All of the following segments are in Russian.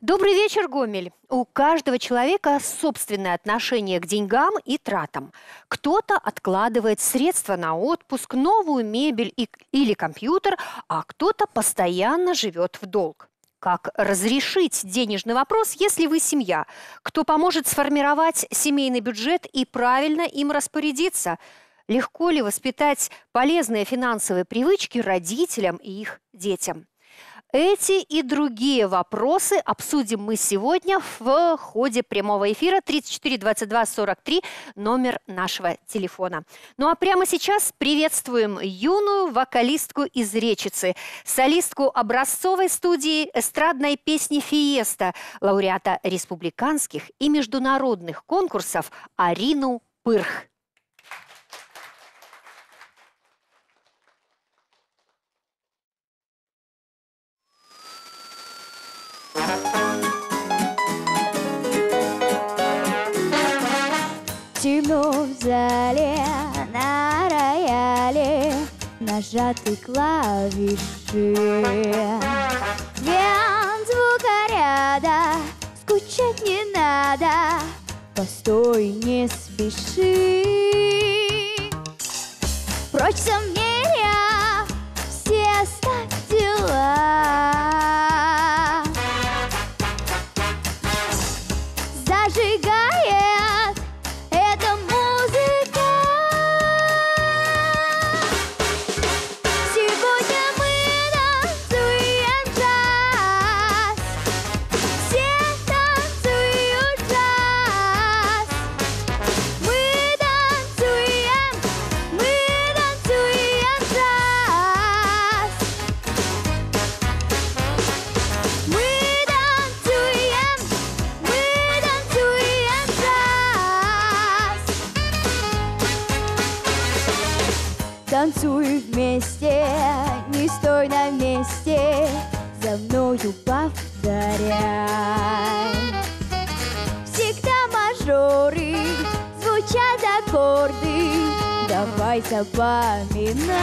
Добрый вечер, Гомель. У каждого человека собственное отношение к деньгам и тратам. Кто-то откладывает средства на отпуск, новую мебель или компьютер, а кто-то постоянно живет в долг. Как разрешить денежный вопрос, если вы семья? Кто поможет сформировать семейный бюджет и правильно им распорядиться? Легко ли воспитать полезные финансовые привычки родителям и их детям? Эти и другие вопросы обсудим мы сегодня в ходе прямого эфира 34 22 43, номер нашего телефона. Ну а прямо сейчас приветствуем юную вокалистку из Речицы, солистку образцовой студии эстрадной песни «Фиеста», лауреата республиканских и международных конкурсов Арину Пырх. Темно в зале, на рояле нажаты клавиши. Нет звукоряда, скучать не надо, постой, не спеши. Прочь сомнения, все оставь дела. Зажигая танцуй вместе, не стой на месте, за мною повторяй. Всегда мажоры, звучат аккорды, давай запоминай.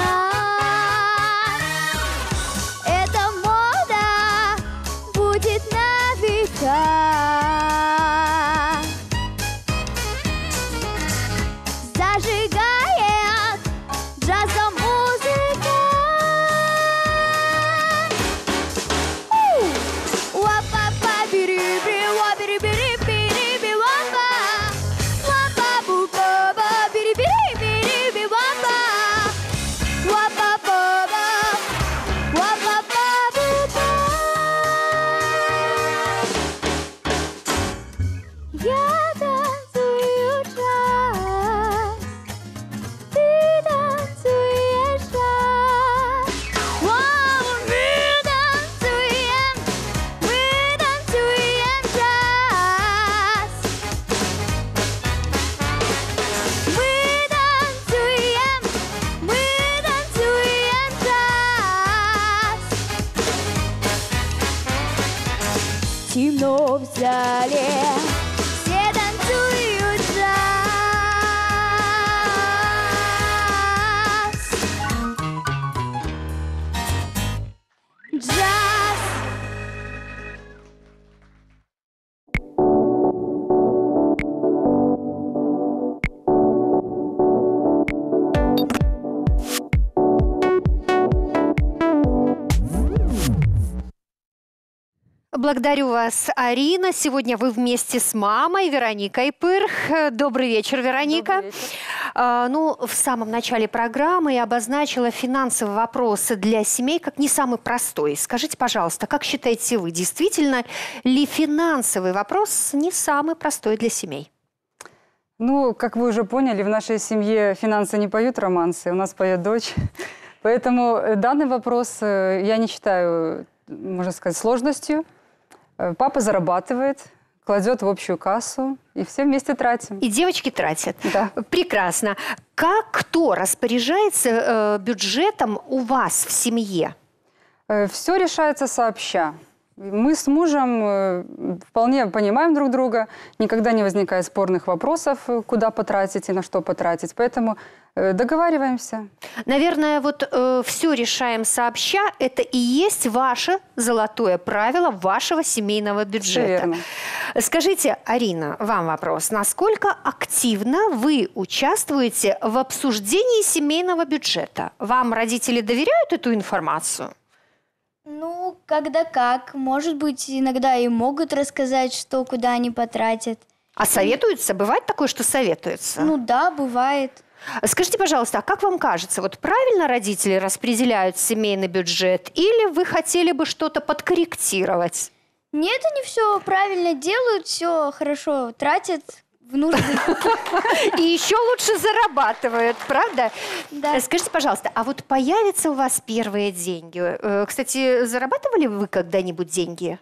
Эта мода будет на века. Темно в зале, все танцуют джаз. Джаз. Благодарю вас, Арина. Сегодня вы вместе с мамой Вероникой Пырх. Добрый вечер, Вероника. Добрый вечер. Ну, в самом начале программы я обозначила финансовые вопросы для семей как не самый простой. Скажите, пожалуйста, как считаете вы, действительно ли финансовый вопрос не самый простой для семей? Ну, как вы уже поняли, в нашей семье финансы не поют романсы, у нас поет дочь. Поэтому данный вопрос я не считаю, можно сказать, сложностью. Папа зарабатывает, кладет в общую кассу, и все вместе тратим. И девочки тратят. Да. Прекрасно. Как кто распоряжается бюджетом у вас в семье? Все решается сообща. Мы с мужем вполне понимаем друг друга, никогда не возникает спорных вопросов, куда потратить и на что потратить. Поэтому договариваемся. Наверное, вот все решаем сообща, это и есть ваше золотое правило вашего семейного бюджета. Верно. Скажите, Арина, вам вопрос. Насколько активно вы участвуете в обсуждении семейного бюджета? Вам родители доверяют эту информацию? Ну, когда как. Может быть, иногда и могут рассказать, что куда они потратят. А советуются? Бывает такое, что советуются? Ну да, бывает. Скажите, пожалуйста, а как вам кажется, вот правильно родители распределяют семейный бюджет или вы хотели бы что-то подкорректировать? Нет, они все правильно делают, все хорошо тратят. В нужды. И еще лучше зарабатывают, правда? Да. Скажите, пожалуйста, а вот появятся у вас первые деньги? Кстати, зарабатывали вы когда-нибудь деньги?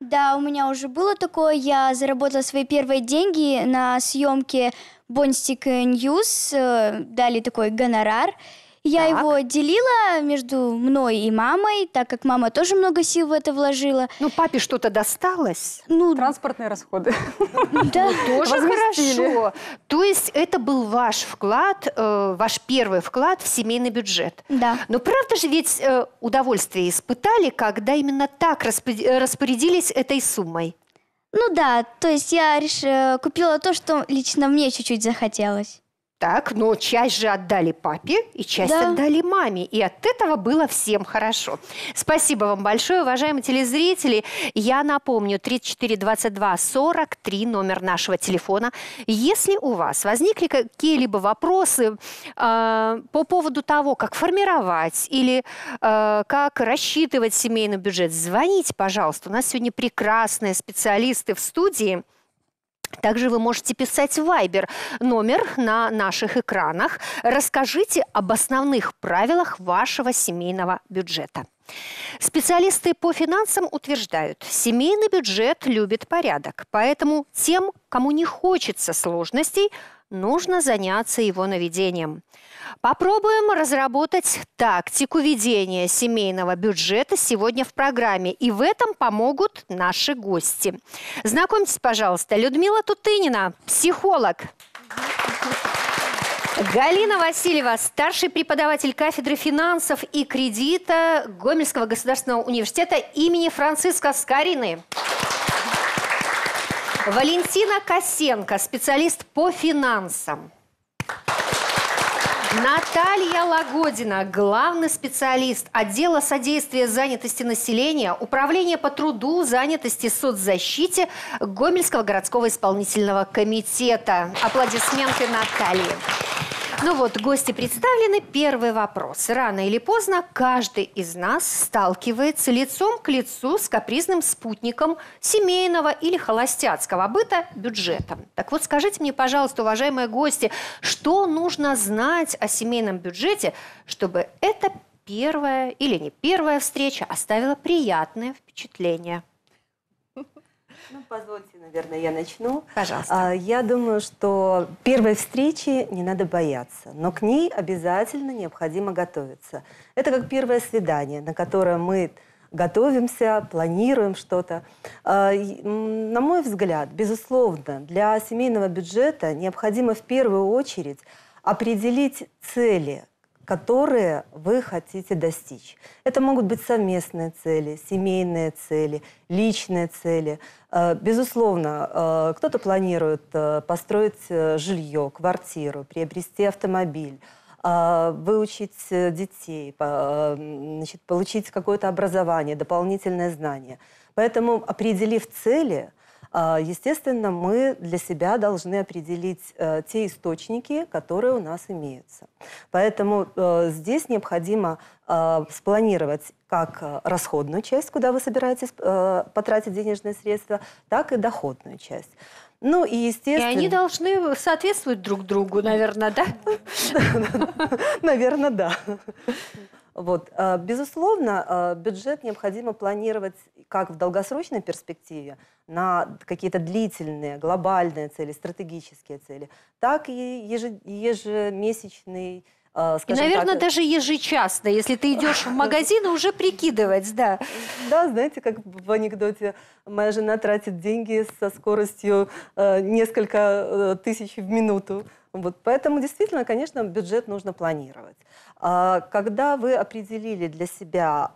Да, у меня уже было такое. Я заработала свои первые деньги на съемке «Бонстик Ньюс». Дали такой гонорар. Я его делила между мной и мамой, так как мама тоже много сил в это вложила. Ну, папе что-то досталось? Ну, транспортные расходы. Да, тоже хорошо. То есть это был ваш вклад, ваш первый вклад в семейный бюджет. Да. Но правда же ведь удовольствие испытали, когда именно так распорядились этой суммой? Ну да, то есть я купила то, что лично мне чуть-чуть захотелось. Так, но часть же отдали папе и часть отдали маме. И от этого было всем хорошо. Спасибо вам большое, уважаемые телезрители. Я напомню, 3422-43, номер нашего телефона. Если у вас возникли какие-либо вопросы по поводу того, как формировать или как рассчитывать семейный бюджет, звоните, пожалуйста. У нас сегодня прекрасные специалисты в студии. Также вы можете писать в Viber номер на наших экранах. Расскажите об основных правилах вашего семейного бюджета. Специалисты по финансам утверждают, семейный бюджет любит порядок, поэтому тем, кому не хочется сложностей, нужно заняться его наведением. Попробуем разработать тактику ведения семейного бюджета сегодня в программе. И в этом помогут наши гости. Знакомьтесь, пожалуйста, Людмила Тутынина, психолог. Галина Василевич, старший преподаватель кафедры финансов и кредита Гомельского государственного университета имени Францiска Скарины. Валентина Косенко, специалист по финансам. Наталья Лагодина, главный специалист отдела содействия занятости населения, управления по труду, занятости, соцзащите Гомельского городского исполнительного комитета. Аплодисменты Наталье. Ну вот, гости представлены. Первый вопрос. Рано или поздно каждый из нас сталкивается лицом к лицу с капризным спутником семейного или холостяцкого быта бюджетом. Так вот, скажите мне, пожалуйста, уважаемые гости, что нужно знать о семейном бюджете, чтобы эта первая или не первая встреча оставила приятное впечатление? Ну, позвольте, наверное, я начну. Пожалуйста. Я думаю, что первой встречи не надо бояться, но к ней обязательно необходимо готовиться. Это как первое свидание, на которое мы готовимся, планируем что-то. На мой взгляд, безусловно, для семейного бюджета необходимо в первую очередь определить цели, которые вы хотите достичь. Это могут быть совместные цели, семейные цели, личные цели. Безусловно, кто-то планирует построить жилье, квартиру, приобрести автомобиль, выучить детей, значит, получить какое-то образование, дополнительное знание. Поэтому, определив цели, естественно, мы для себя должны определить те источники, которые у нас имеются. Поэтому здесь необходимо спланировать как расходную часть, куда вы собираетесь потратить денежные средства, так и доходную часть. Ну и естественно... И они должны соответствовать друг другу, наверное, да? Наверное, да. Вот. Безусловно, бюджет необходимо планировать как в долгосрочной перспективе на какие-то длительные, глобальные цели, стратегические цели, так и ежемесячный И, наверное, так, даже ежечасно, если ты идешь в магазин, уже прикидывать, да. Да, знаете, как в анекдоте, моя жена тратит деньги со скоростью несколько тысяч в минуту. Вот, поэтому, действительно, конечно, бюджет нужно планировать. Когда вы определили для себя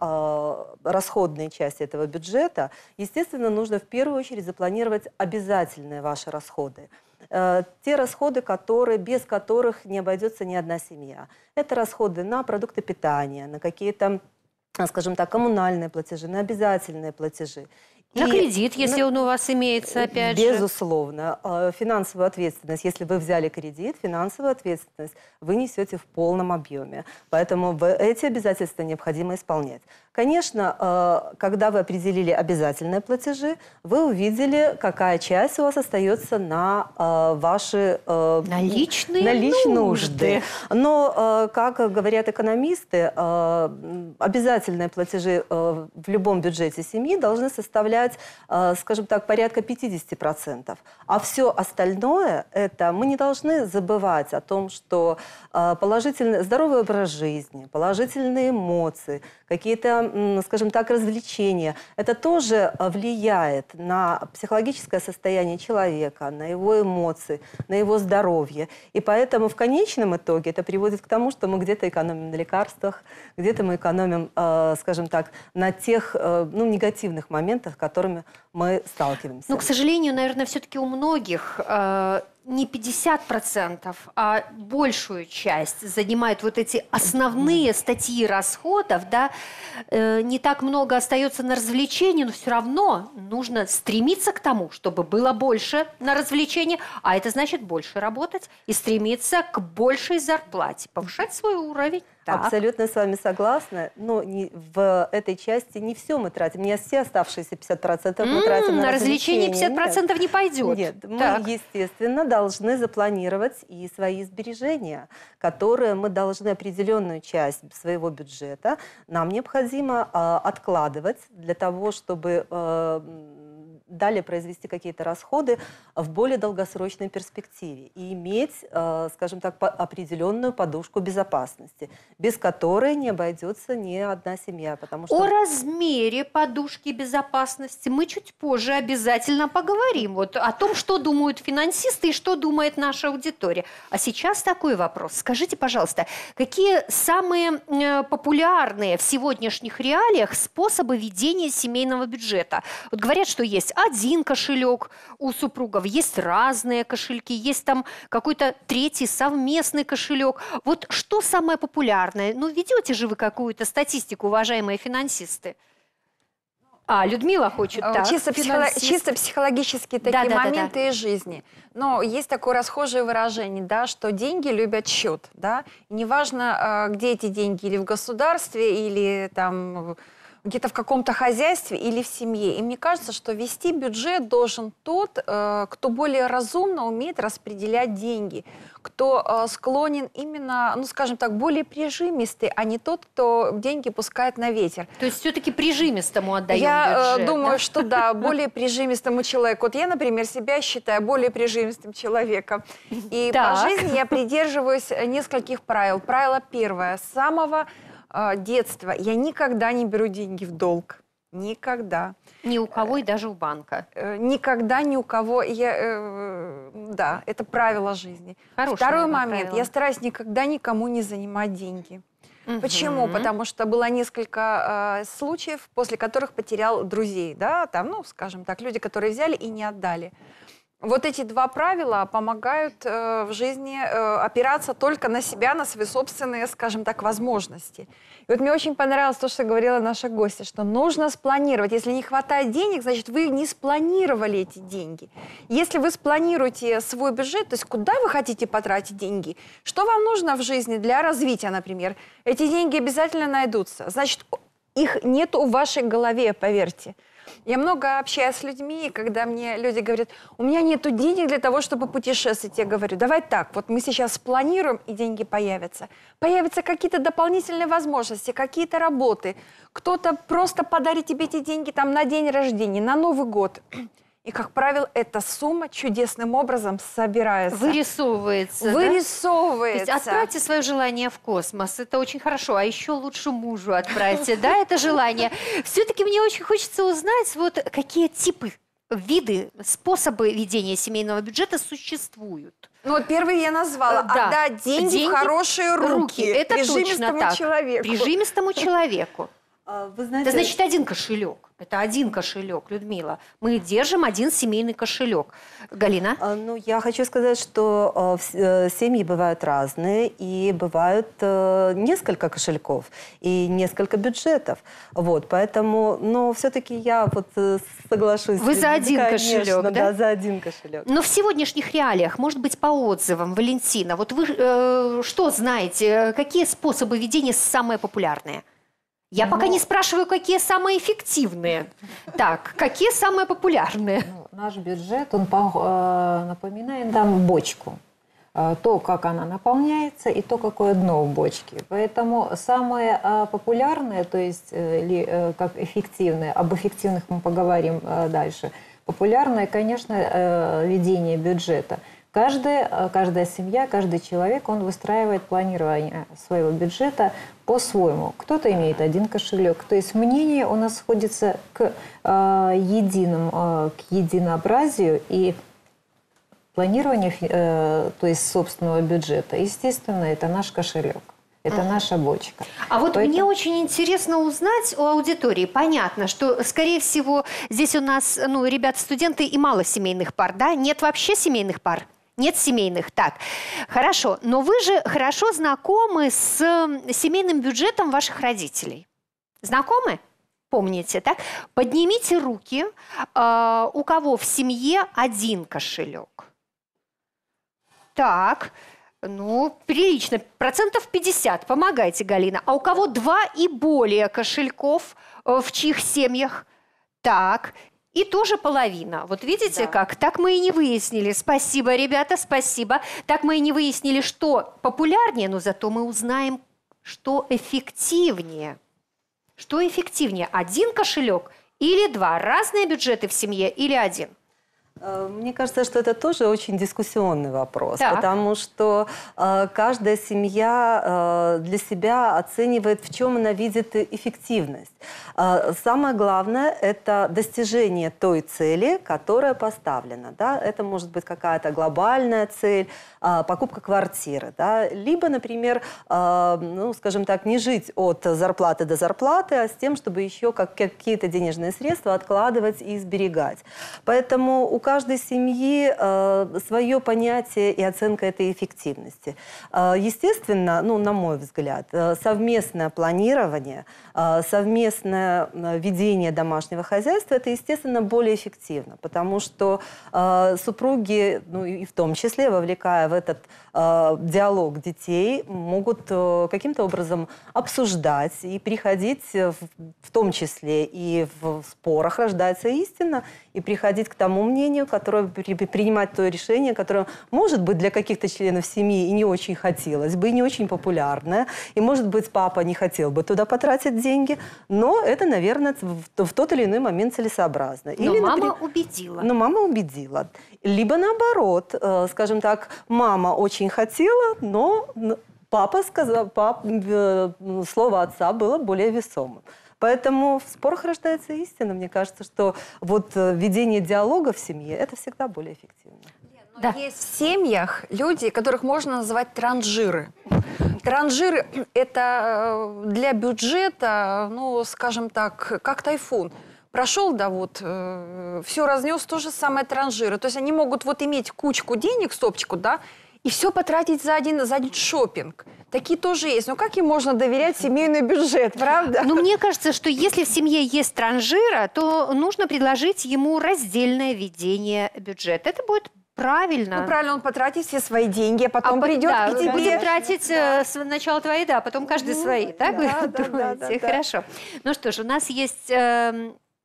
расходные части этого бюджета, естественно, нужно в первую очередь запланировать обязательные ваши расходы. Те расходы, без которых не обойдется ни одна семья. Это расходы на продукты питания, на какие-то, скажем так, коммунальные платежи, на обязательные платежи. На кредит, если он у вас имеется, опять же. Безусловно. Финансовую ответственность, если вы взяли кредит, финансовую ответственность вы несете в полном объеме. Поэтому эти обязательства необходимо исполнять. Конечно, когда вы определили обязательные платежи, вы увидели, какая часть у вас остается на ваши личные нужды. Но, как говорят экономисты, обязательные платежи в любом бюджете семьи должны составлять, скажем так, порядка 50%. А все остальное, это мы не должны забывать о том, что положительный, здоровый образ жизни, положительные эмоции, какие-то, скажем так, развлечения, это тоже влияет на психологическое состояние человека, на его эмоции, на его здоровье. И поэтому в конечном итоге это приводит к тому, что мы где-то экономим на лекарствах, где-то мы экономим, скажем так, на тех негативных моментах, которыми мы сталкиваемся. Но, к сожалению, наверное, все-таки у многих не 50%, а большую часть занимают вот эти основные статьи расходов, да, не так много остается на развлечения, но все равно нужно стремиться к тому, чтобы было больше на развлечения, а это значит больше работать и стремиться к большей зарплате, повышать свой уровень. Так. Абсолютно с вами согласна, но в этой части не все мы тратим, не все оставшиеся 50% мы тратим на развлечения. На развлечения 50% нет, не пойдет. Нет, так. Мы, естественно, должны запланировать и свои сбережения, которые мы должны определенную часть своего бюджета, нам необходимо откладывать для того, чтобы далее произвести какие-то расходы в более долгосрочной перспективе и иметь, скажем так, определенную подушку безопасности, без которой не обойдется ни одна семья. Потому что... О размере подушки безопасности мы чуть позже обязательно поговорим. Вот о том, что думают финансисты и что думает наша аудитория. А сейчас такой вопрос. Скажите, пожалуйста, какие самые популярные в сегодняшних реалиях способы ведения семейного бюджета? Вот говорят, что есть один кошелек у супругов, есть разные кошельки, есть там какой-то третий совместный кошелек. Вот что самое популярное? Ну, ведете же вы какую-то статистику, уважаемые финансисты? А, Людмила хочет, да. Чисто психологические такие моменты из жизни. Но есть такое расхожее выражение, да, что деньги любят счет, да. Неважно, где эти деньги, или в государстве, или там... где-то в каком-то хозяйстве или в семье. И мне кажется, что вести бюджет должен тот, кто более разумно умеет распределять деньги, кто склонен именно, ну, скажем так, более прижимистый, а не тот, кто деньги пускает на ветер. То есть все-таки прижимистому отдаем бюджет? Я думаю, что да, более прижимистому человеку. Вот я, например, себя считаю более прижимистым человеком. И по жизни я придерживаюсь нескольких правил. Правило первое. С самого детства я никогда не беру деньги в долг. Никогда. Ни у кого и даже у банка. Никогда ни у кого. Да, это правило жизни. Второй момент. Правило. Я стараюсь никогда никому не занимать деньги. Почему? Потому что было несколько случаев, после которых потерял друзей. Да? Там, ну, скажем так, люди, которые взяли и не отдали. Вот эти два правила помогают в жизни опираться только на себя, на свои собственные, скажем так, возможности. И вот мне очень понравилось то, что говорила наша гостья, что нужно спланировать. Если не хватает денег, значит, вы не спланировали эти деньги. Если вы спланируете свой бюджет, то есть куда вы хотите потратить деньги, что вам нужно в жизни для развития, например, эти деньги обязательно найдутся. Значит, их нет в вашей голове, поверьте. Я много общаюсь с людьми, и когда мне люди говорят, у меня нет денег для того, чтобы путешествовать, я говорю, давай так, вот мы сейчас спланируем, и деньги появятся. Появятся какие-то дополнительные возможности, какие-то работы. Кто-то просто подарит тебе эти деньги там, на день рождения, на Новый год. И, как правило, эта сумма чудесным образом собирается. Вырисовывается. Вырисовывается. Да? То есть отправьте свое желание в космос. Это очень хорошо. А еще лучше мужу отправьте, да, это желание. Все-таки мне очень хочется узнать, вот какие типы, виды, способы ведения семейного бюджета существуют. Ну, вот первый я назвала. Да. Отдать деньги в хорошие руки. Это прижимистому точно так. Человеку. Прижимистому человеку. Вы знаете, это значит один кошелек. Это один кошелек, Людмила. Мы держим один семейный кошелек. Галина? Ну, я хочу сказать, что семьи бывают разные, и бывают несколько кошельков, и несколько бюджетов. Вот, поэтому, но все-таки я вот соглашусь. Вы за один кошелек, да? Да, за один кошелек. Но в сегодняшних реалиях, может быть, по отзывам, Валентина, вот вы что знаете, какие способы ведения самые популярные? Я пока не спрашиваю, какие самые эффективные. Так, какие самые популярные? Наш бюджет, он напоминает нам бочку. То, как она наполняется, и то, какое дно в бочке. Поэтому самые популярные, то есть, или как эффективные, об эффективных мы поговорим дальше, популярное, конечно, ведение бюджета. Каждая семья, каждый человек, он выстраивает планирование своего бюджета по-своему. Кто-то имеет один кошелек. То есть мнение у нас сходится к, к единообразию и планированию то есть собственного бюджета. Естественно, это наш кошелек. Это наша бочка. А вот мне очень интересно узнать у аудитории. Понятно, что, скорее всего, здесь у нас, ну, ребята, студенты и мало семейных пар, да? Нет вообще семейных пар? Нет семейных. Так, хорошо. Но вы же хорошо знакомы с семейным бюджетом ваших родителей. Знакомы? Помните, так? Поднимите руки, у кого в семье один кошелек. Так. Ну, прилично. 50%. Помогайте, Галина. А у кого 2 и более кошельков, в чьих семьях? Так. И тоже половина. Вот видите, да. Как? Так мы и не выяснили. Спасибо, ребята, спасибо. Так мы и не выяснили, что популярнее, но зато мы узнаем, что эффективнее. Что эффективнее? Один кошелек или 2? Разные бюджеты в семье или один? Мне кажется, что это тоже очень дискуссионный вопрос, так. Потому что каждая семья для себя оценивает, в чем она видит эффективность. Самое главное – это достижение той цели, которая поставлена. Да? Это может быть какая-то глобальная цель, покупка квартиры. Да? Либо, например, ну, скажем так, не жить от зарплаты до зарплаты, а с тем, чтобы еще какие-то денежные средства откладывать и сберегать. Поэтому у каждой семьи свое понятие и оценка этой эффективности. Естественно, ну, на мой взгляд, совместное планирование, совместное ведение домашнего хозяйства, это, естественно, более эффективно, потому что супруги, ну, и в том числе, вовлекая в этот диалог детей, могут каким-то образом обсуждать и приходить, в том числе и в спорах рождается истина, и приходить к тому мнению, которое принимать то решение, которое, может быть, для каких-то членов семьи и не очень хотелось бы, и не очень популярное, и, может быть, папа не хотел бы туда потратить деньги, но это, наверное, в тот или иной момент целесообразно. Или, но мама, например, убедила. Но мама убедила. Либо наоборот, скажем так, мама очень хотела, но папа сказал, слово отца было более весомым. Поэтому в спорах рождается истина. Мне кажется, что вот ведение диалога в семье – это всегда более эффективно. Но да. Есть в семьях люди, которых можно назвать транжиры. Транжиры – это для бюджета, ну, скажем так, как тайфун. Прошел, да, вот, все разнес, то же самое транжиры. То есть они могут вот иметь кучку денег, стопочку, да, и все потратить за один шопинг. Такие тоже есть. Но как им можно доверять семейный бюджет, правда? Ну, мне кажется, что если в семье есть транжира, то нужно предложить ему раздельное ведение бюджета. Это будет правильно. Ну, правильно, он потратит все свои деньги, а потом придет к тебе. Будем тратить сначала твои, да, потом каждый свои. Так вы думаете? Хорошо. Ну что ж, у нас есть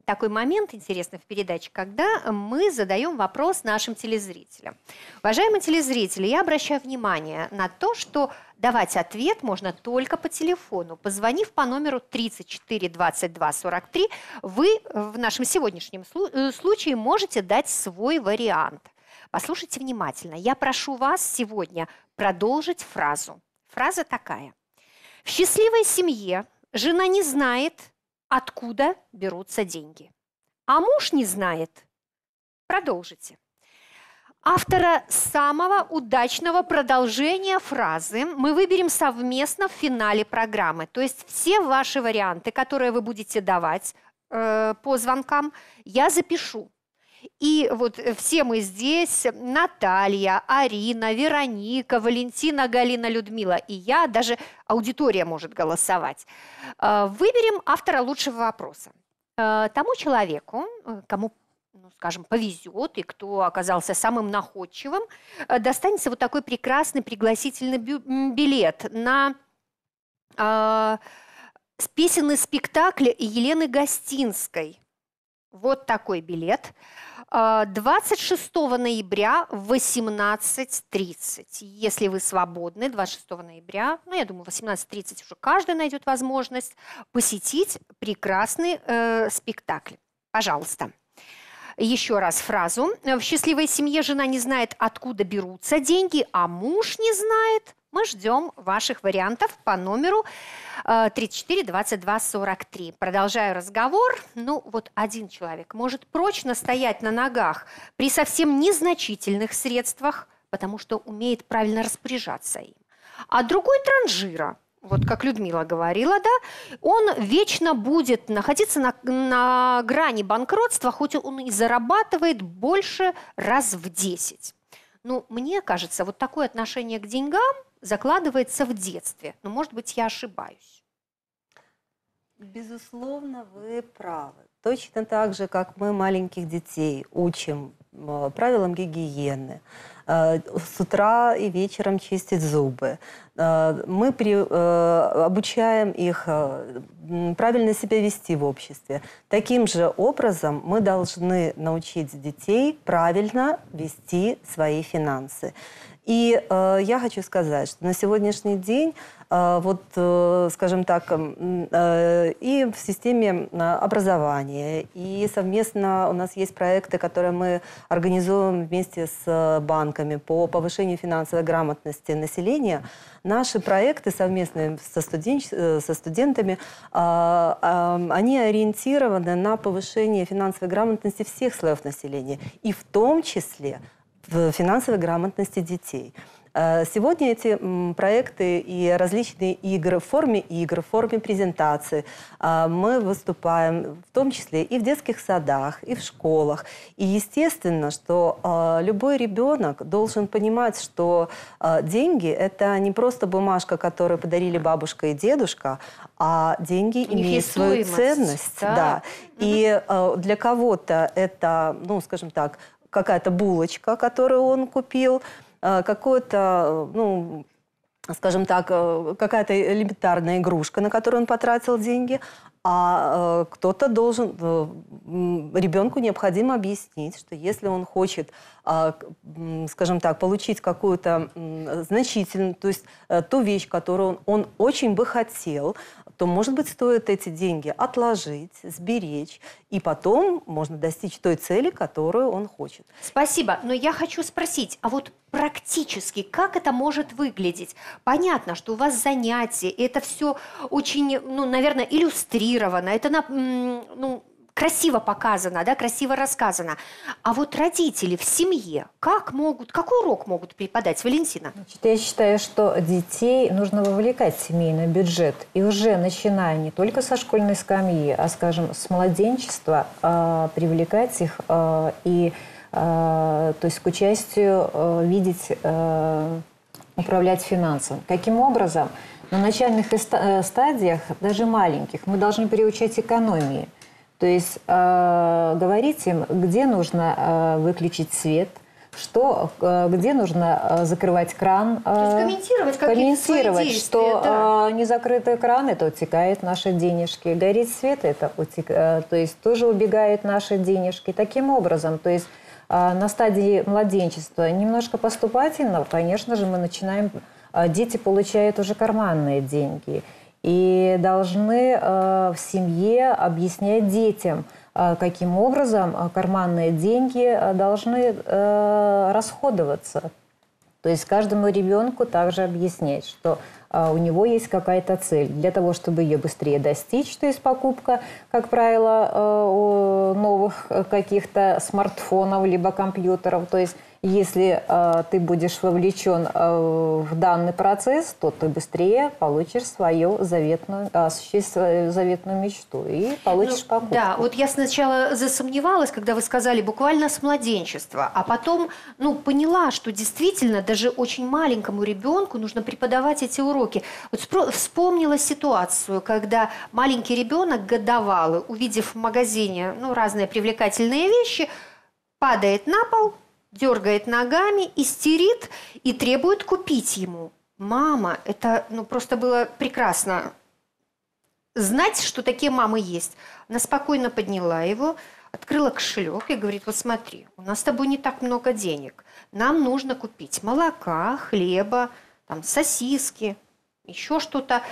такой момент интересный в передаче, когда мы задаем вопрос нашим телезрителям. Уважаемые телезрители, я обращаю внимание на то, что давать ответ можно только по телефону. Позвонив по номеру 34 22 43, вы в нашем сегодняшнем случае можете дать свой вариант. Послушайте внимательно. Я прошу вас сегодня продолжить фразу. Фраза такая. В счастливой семье жена не знает, откуда берутся деньги. А муж не знает. Продолжите. Автора самого удачного продолжения фразы мы выберем совместно в финале программы. То есть все ваши варианты, которые вы будете давать по звонкам, я запишу. И вот все мы здесь, Наталья, Арина, Вероника, Валентина, Галина, Людмила и я, даже аудитория может голосовать. Выберем автора лучшего вопроса. Тому человеку, кому, ну, скажем, повезет и кто оказался самым находчивым, достанется вот такой прекрасный пригласительный билет на песенный спектакль Елены Гостинской. Вот такой билет. 26 ноября в 18:30. Если вы свободны, 26 ноября, ну, я думаю, в 18:30 уже каждый найдет возможность посетить прекрасный спектакль. Пожалуйста. Еще раз фразу. В счастливой семье жена не знает, откуда берутся деньги, а муж не знает. Мы ждем ваших вариантов по номеру 34 22 43. Продолжаю разговор. Ну, вот один человек может прочно стоять на ногах при совсем незначительных средствах, потому что умеет правильно распоряжаться им. А другой транжира, вот как Людмила говорила, да, он вечно будет находиться на грани банкротства, хоть он и зарабатывает больше раз в 10. Ну, мне кажется, вот такое отношение к деньгам закладывается в детстве. Но, может быть, я ошибаюсь. Безусловно, вы правы. Точно так же, как мы маленьких детей учим правилам гигиены, с утра и вечером чистить зубы. Мы обучаем их правильно себя вести в обществе. Таким же образом мы должны научить детей правильно вести свои финансы. И я хочу сказать, что на сегодняшний день, скажем так, и в системе образования, и совместно у нас есть проекты, которые мы организуем вместе с банками по повышению финансовой грамотности населения. Наши проекты совместные со студентами, они ориентированы на повышение финансовой грамотности всех слоев населения, и в том числе в финансовой грамотности детей. Сегодня эти проекты и различные игры, в форме презентации мы выступаем в том числе и в детских садах, и в школах. И естественно, что любой ребенок должен понимать, что деньги – это не просто бумажка, которую подарили бабушка и дедушка, а деньги имеют свою ценность. Да. И для кого-то это, ну, скажем так, какая-то булочка, которую он купил, какой-то, ну, скажем так, какая-то элементарная игрушка, на которую он потратил деньги, а кто-то должен, ребенку необходимо объяснить, что если он хочет, скажем так, получить какую-то значительную, то есть ту вещь, которую он очень бы хотел, то, может быть, стоит эти деньги отложить, сберечь, и потом можно достичь той цели, которую он хочет. Спасибо. Но я хочу спросить, а вот практически как это может выглядеть? Понятно, что у вас занятия, это все очень, ну, наверное, иллюстрировано, это, ну, красиво показано, да, красиво рассказано. А вот родители в семье, как могут, какой урок могут преподать? Валентина? Значит, я считаю, что детей нужно вовлекать в семейный бюджет. И уже начиная не только со школьной скамьи, а, скажем, с младенчества, привлекать их то есть к участию, видеть, управлять финансом. Каким образом? На начальных стадиях, даже маленьких, мы должны приучать экономии. То есть говорить им, где нужно выключить свет, что, где нужно закрывать кран. Комментировать какие-то свои действия, что да. Не закрытый кран, это утекает наши денежки. Горит свет, это то есть тоже убегают наши денежки. Таким образом, то есть на стадии младенчества немножко поступательно, конечно же, мы начинаем, дети получают уже карманные деньги. И должны в семье объяснять детям, каким образом карманные деньги должны расходоваться. То есть каждому ребенку также объяснять, что у него есть какая-то цель. Для того, чтобы ее быстрее достичь, то есть покупка, как правило, новых каких-то смартфонов либо компьютеров. То есть если ты будешь вовлечен в данный процесс, то ты быстрее получишь свою заветную, заветную мечту и получишь покупку. Да, вот я сначала засомневалась, когда вы сказали буквально с младенчества, а потом поняла, что действительно даже очень маленькому ребенку нужно преподавать эти уроки. Вот вспомнила ситуацию, когда маленький ребенок годовалый, увидев в магазине разные привлекательные вещи, падает на пол, дергает ногами, истерит и требует купить ему. Мама, это просто было прекрасно знать, что такие мамы есть. Она спокойно подняла его, открыла кошелек и говорит: вот смотри, у нас с тобой не так много денег. Нам нужно купить молока, хлеба, там, сосиски, еще что-то.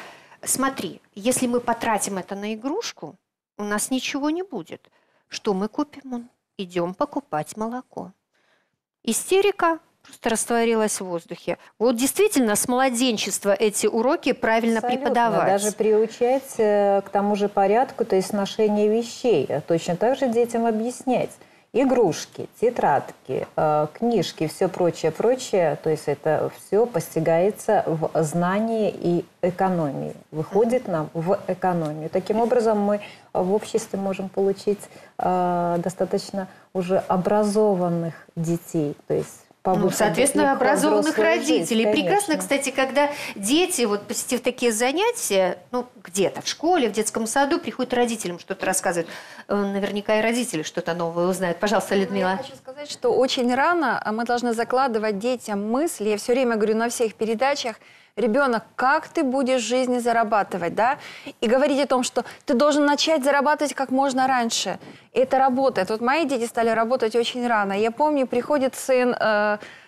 Смотри, если мы потратим это на игрушку, у нас ничего не будет. Что мы купим? Идем покупать молоко. Истерика просто растворилась в воздухе. Вот действительно с младенчества эти уроки правильно преподавать. Даже приучать к тому же порядку, то есть ношение вещей. Точно так же детям объяснять. Игрушки, тетрадки, книжки, все прочее, прочее. То есть это все постигается в знании и экономии. Выходит нам в экономию. Таким образом мы в обществе можем получить достаточно уже образованных детей. То есть соответственно, образованных родителей. Конечно. Прекрасно, кстати, когда дети, вот посетив такие занятия, где-то в школе, в детском саду, приходят родителям что-то рассказывать. Наверняка и родители что-то новое узнают. Пожалуйста, Людмила. Я хочу сказать, что очень рано мы должны закладывать детям мысли. Я все время говорю на всех передачах: ребенок, как ты будешь в жизни зарабатывать, да? И говорить о том, что ты должен начать зарабатывать как можно раньше. Это работает. Вот мои дети стали работать очень рано. Я помню, приходит сын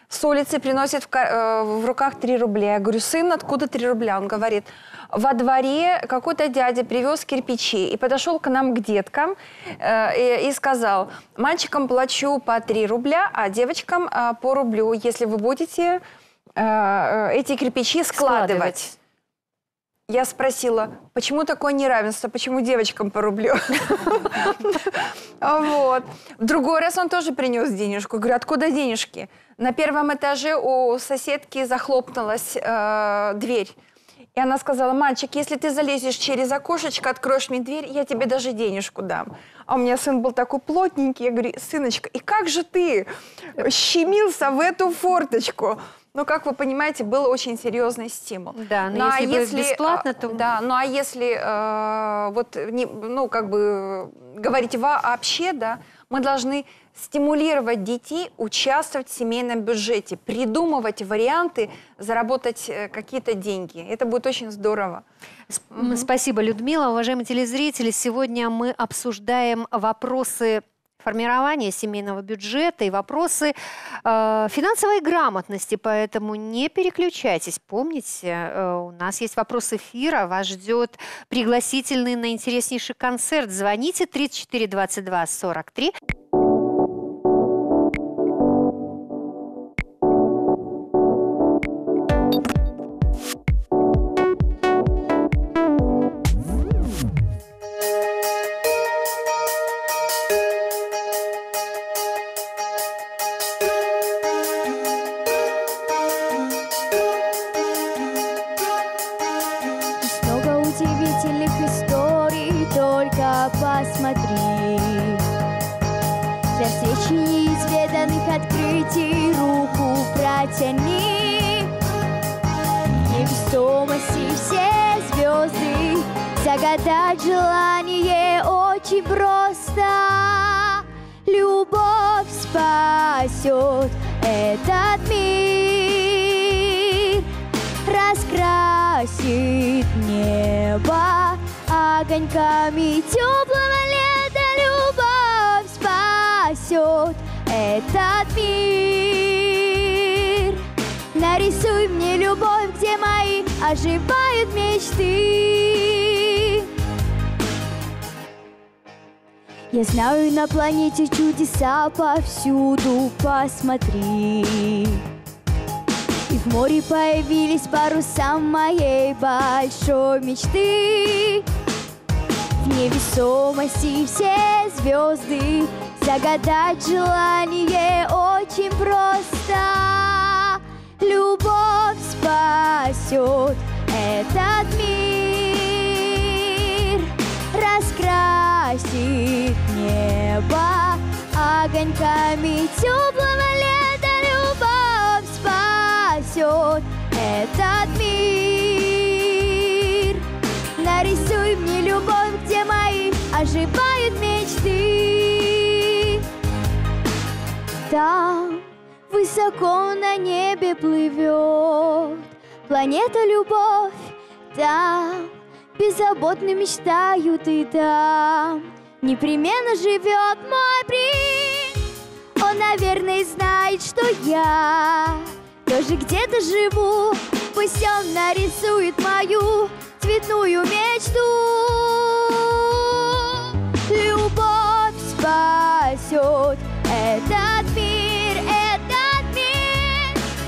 с улицы, приносит в руках 3 рубля. Я говорю: сын, откуда 3 рубля? Он говорит: во дворе какой-то дядя привез кирпичи и подошел к нам к деткам и сказал: мальчикам плачу по 3 рубля, а девочкам по рублю, если вы будете эти кирпичи складывать. Я спросила: почему такое неравенство? Почему девочкам по рублю? Другой раз он тоже принес денежку. Говорю: откуда денежки? На первом этаже у соседки захлопнулась дверь. И она сказала: мальчик, если ты залезешь через окошечко, откроешь мне дверь, я тебе даже денежку дам. А у меня сын был такой плотненький. Я говорю: сыночка, и как же ты щемился в эту форточку? Но, как вы понимаете, был очень серьезный стимул. Да, но если бесплатно, то... Да, ну а если говорить вообще, да, мы должны стимулировать детей участвовать в семейном бюджете, придумывать варианты, заработать какие-то деньги. Это будет очень здорово. Спасибо, Людмила. Уважаемые телезрители, сегодня мы обсуждаем вопросы формирование семейного бюджета и вопросы финансовой грамотности. Поэтому не переключайтесь. Помните, у нас есть вопрос эфира. Вас ждет пригласительный на интереснейший концерт. Звоните 34 22 43. Загадать желание очень просто. Любовь спасет. этот мир, раскрасит небо огоньками теплого лета, любовь спасет этот мир. Нарисуй мне любовь, где мои оживают мечты. Я знаю, на планете чудеса повсюду, посмотри. И в море появились паруса моей большой мечты. В невесомости все звезды, загадать желание очень просто. Любовь спасет этот мир, раскрасит небо огоньками теплого лета, любовь спасет этот мир. Нарисуй мне любовь, где мои оживают мечты. Там высоко на небе плывет планета любовь, там беззаботно мечтают, и там непременно живет мой принц. Он, наверное, знает, что я тоже где-то живу. Пусть он нарисует мою цветную мечту. Любовь спасет этот мир,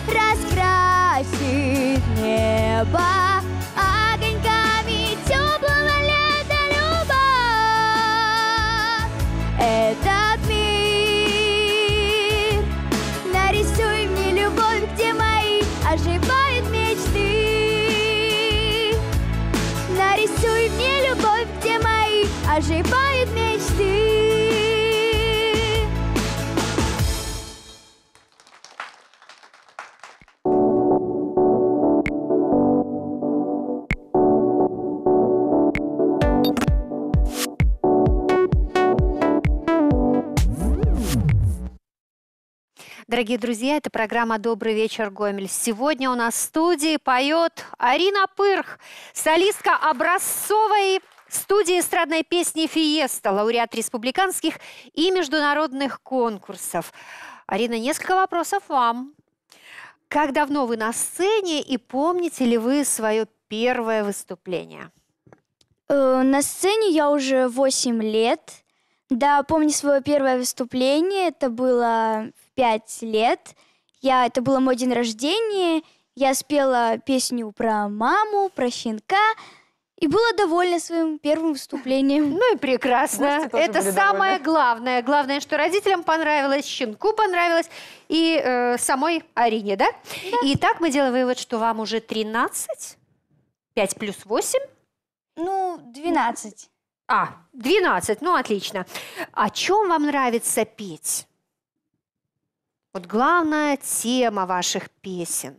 раскрасит небо огоньками теплого лета, любовь этот мир. Нарисуй мне любовь, где мои оживают мечты. Нарисуй мне любовь, где мои оживают мечты. Дорогие друзья, это программа «Добрый вечер, Гомель». Сегодня у нас в студии поет Арина Пырх, солистка образцовой студии эстрадной песни «Фиеста», лауреат республиканских и международных конкурсов. Арина, несколько вопросов вам. Как давно вы на сцене и помните ли вы свое первое выступление? На сцене я уже 8 лет. Да, помню свое первое выступление, это было в 5 лет. Это было мой день рождения, я спела песню про маму, про щенка, и была довольна своим первым выступлением. Ну и прекрасно, это самое главное. Главное, что родителям понравилось, щенку понравилось, и самой Арине, да? Да. Итак, мы делаем вывод, что вам уже 13, 5 плюс 8? Ну, 12. 12, ну отлично. О чем вам нравится петь? Вот главная тема ваших песен.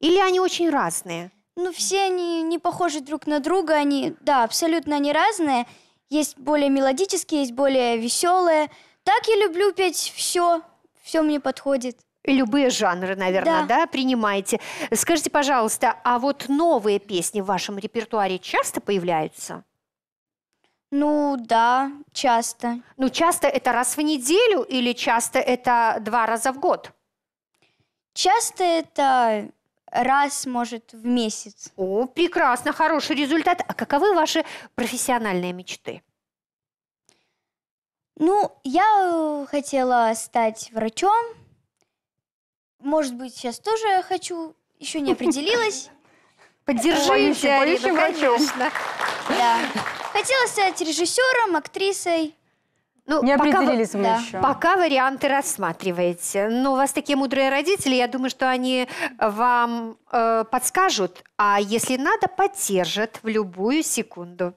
Или они очень разные? Ну, все они не похожи друг на друга, они, да, абсолютно не разные. Есть более мелодические, есть более веселые. Так я люблю петь все, все мне подходит. Любые жанры, наверное, да, принимаете. Скажите, пожалуйста, а вот новые песни в вашем репертуаре часто появляются? Ну, да, часто. Ну, часто это раз в неделю или часто это 2 раза в год? Часто это раз, может, в месяц. О, прекрасно, хороший результат. А каковы ваши профессиональные мечты? Ну, я хотела стать врачом. Может быть, сейчас тоже хочу, еще не определилась. Поддержите, Арину, конечно. Да. Хотела стать режиссером, актрисой. Ну, не определились мы еще. Пока варианты рассматриваете. Но у вас такие мудрые родители, я думаю, что они вам подскажут, а если надо, поддержат в любую секунду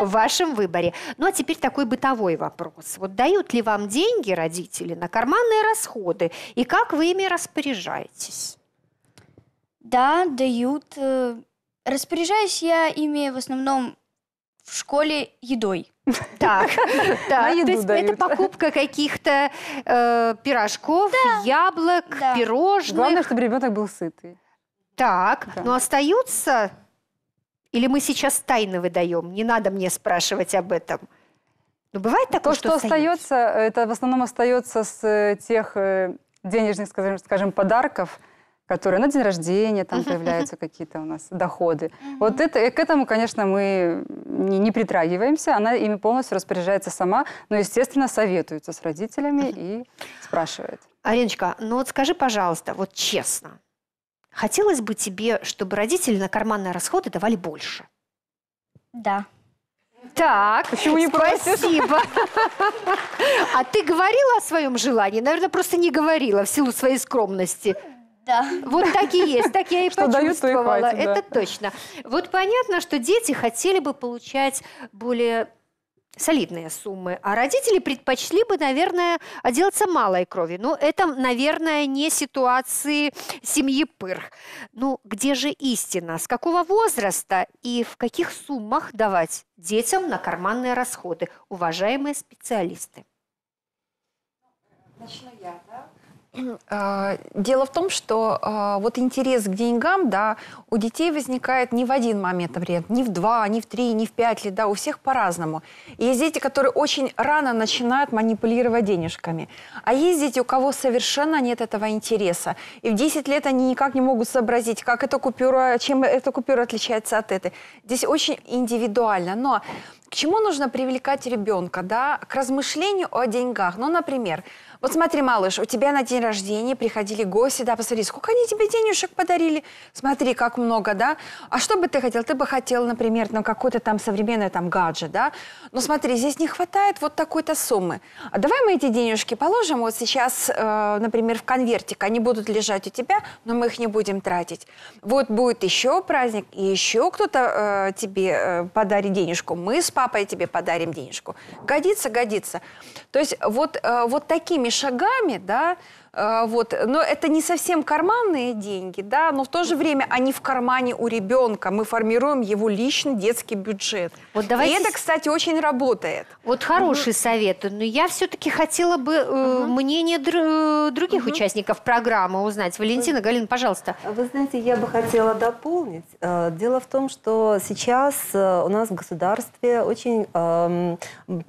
в вашем выборе. Ну, а теперь такой бытовой вопрос. Вот дают ли вам деньги родители на карманные расходы, и как вы ими распоряжаетесь? Да, дают. Распоряжаюсь я ими в основном в школе едой. Так, да, то есть это покупка каких-то пирожков, яблок, пирожных. Главное, чтобы ребенок был сытый. Так, но остаются, или мы сейчас тайны выдаем, не надо мне спрашивать об этом. Но бывает такое, что остается, это в основном остается с тех денежных, скажем, подарков, которые на день рождения там появляются какие-то у нас доходы. Вот это, к этому, конечно, мы не притрагиваемся, она ими полностью распоряжается сама, но, естественно, советуется с родителями и спрашивает. Ариночка, ну вот скажи, пожалуйста, вот честно, хотелось бы тебе, чтобы родители на карманные расходы давали больше? Да. Так, почему не просишь? Спасибо. А ты говорила о своем желании? Наверное, просто не говорила в силу своей скромности. Да. Вот так и есть, так я и почувствовала. Это точно. Вот понятно, что дети хотели бы получать более солидные суммы, а родители предпочли бы, наверное, отделаться малой кровью. Но это, наверное, не ситуации семьи Пырх. Ну, где же истина? С какого возраста и в каких суммах давать детям на карманные расходы, уважаемые специалисты? Начну я, да? Дело в том, что вот интерес к деньгам, да, у детей возникает не в один момент, например, не в 2, не в 3, не в 5 лет, да, у всех по-разному. Есть дети, которые очень рано начинают манипулировать денежками, а есть дети, у кого совершенно нет этого интереса. И в 10 лет они никак не могут сообразить, как эта купюра, чем эта купюра отличается от этой. Здесь очень индивидуально, но... К чему нужно привлекать ребенка, да? К размышлению о деньгах. Ну, например, вот смотри, малыш, у тебя на день рождения приходили гости, да, посмотри, сколько они тебе денежек подарили, смотри, как много, да? А что бы ты хотел? Ты бы хотел, например, ну, какой-то там современный там гаджет, да? Ну, смотри, здесь не хватает вот такой-то суммы. А давай мы эти денежки положим вот сейчас, например, в конвертик, они будут лежать у тебя, но мы их не будем тратить. Вот будет еще праздник, и еще кто-то тебе подарит денежку, мы с папой тебе подарим денежку. Годится, годится. То есть вот такими шагами, да, вот, но это не совсем карманные деньги, да, но в то же время они в кармане у ребенка. Мы формируем его личный детский бюджет. Вот давайте... И это, кстати, очень работает. Вот хороший совет. Но я все-таки хотела бы мнение других участников программы узнать. Валентина, Галина, пожалуйста. Вы знаете, я бы хотела дополнить. Дело в том, что сейчас у нас в государстве очень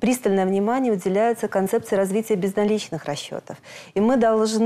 пристальное внимание уделяется концепции развития безналичных расчетов. И мы должны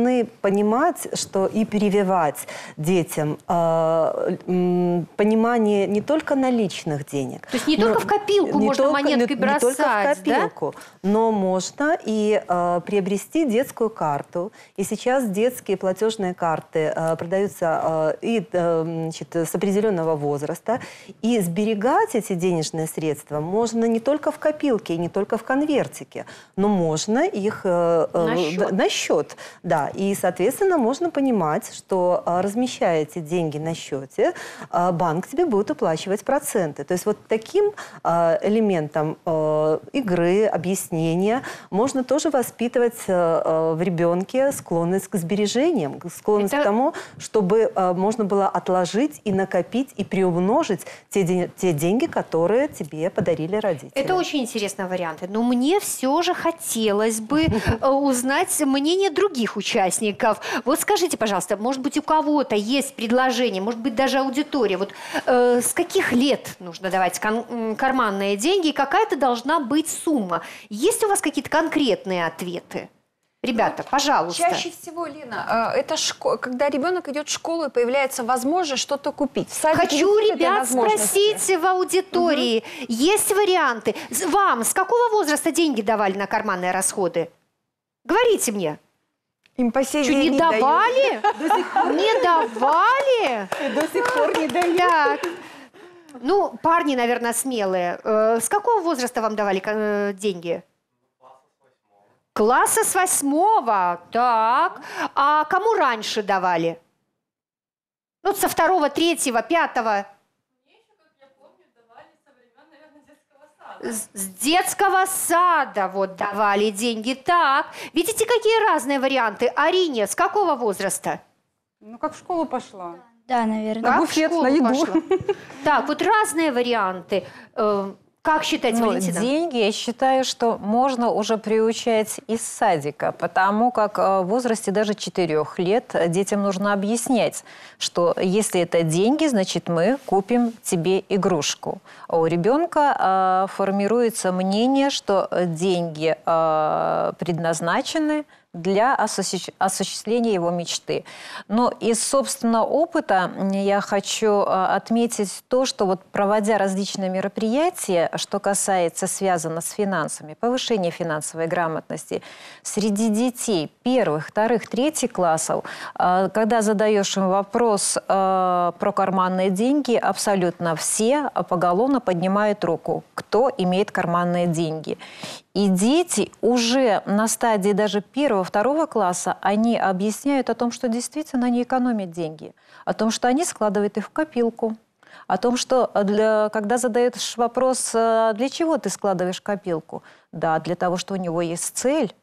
понимать, что и перевивать детям понимание не только наличных денег. То есть не только в копилку можно монеткой бросать, не только в копилку, да? Но можно и приобрести детскую карту. И сейчас детские платежные карты продаются с определенного возраста. И сберегать эти денежные средства можно не только в копилке, не только в конвертике, но можно их на счет. Да, и, соответственно, можно понимать, что размещая эти деньги на счете, банк тебе будет уплачивать проценты. То есть вот таким элементом игры, объяснения можно тоже воспитывать в ребенке склонность к сбережениям, склонность к тому, чтобы можно было отложить и накопить, и приумножить те деньги, которые тебе подарили родители. Это очень интересные варианты. Но мне все же хотелось бы узнать мнение других участников. Вот скажите, пожалуйста, может быть, у кого-то есть предложение, может быть, даже аудитория, вот с каких лет нужно давать карманные деньги, и какая-то должна быть сумма? Есть у вас какие-то конкретные ответы? Ребята, пожалуйста. Чаще всего, Лена, это когда ребенок идет в школу и появляется возможность что-то купить. Хочу ребят спросить в аудитории, есть варианты. Вам с какого возраста деньги давали на карманные расходы? Говорите мне. Им по сей день не давали? Не давали? До сих пор не дают. Ну, парни, наверное, смелые. С какого возраста вам давали деньги? Класса с 8-го. Так. А кому раньше давали? Ну, со 2-го, 3-го, 5-го. С детского сада вот давали деньги. Так, видите, какие разные варианты. Арине, с какого возраста? Ну, как в школу пошла. Да, наверное. На буфет, на еду. Так, вот разные варианты. Как считать, Валентина? Деньги, я считаю, что можно уже приучать из садика, потому как в возрасте даже 4 лет детям нужно объяснять, что если это деньги, значит мы купим тебе игрушку. А у ребенка формируется мнение, что деньги предназначены для осуществления его мечты. Но из собственного опыта я хочу отметить то, что вот проводя различные мероприятия, что касается связано с финансами, повышение финансовой грамотности, среди детей 1-х, 2-х, 3-х классов, когда задаешь им вопрос про карманные деньги, абсолютно все поголовно поднимают руку, кто имеет карманные деньги. И дети уже на стадии даже 1-2 класса, они объясняют о том, что действительно они экономят деньги, о том, что они складывают их в копилку, о том, что когда задаешь вопрос, для чего ты складываешь копилку, да, для того, что у него есть цель,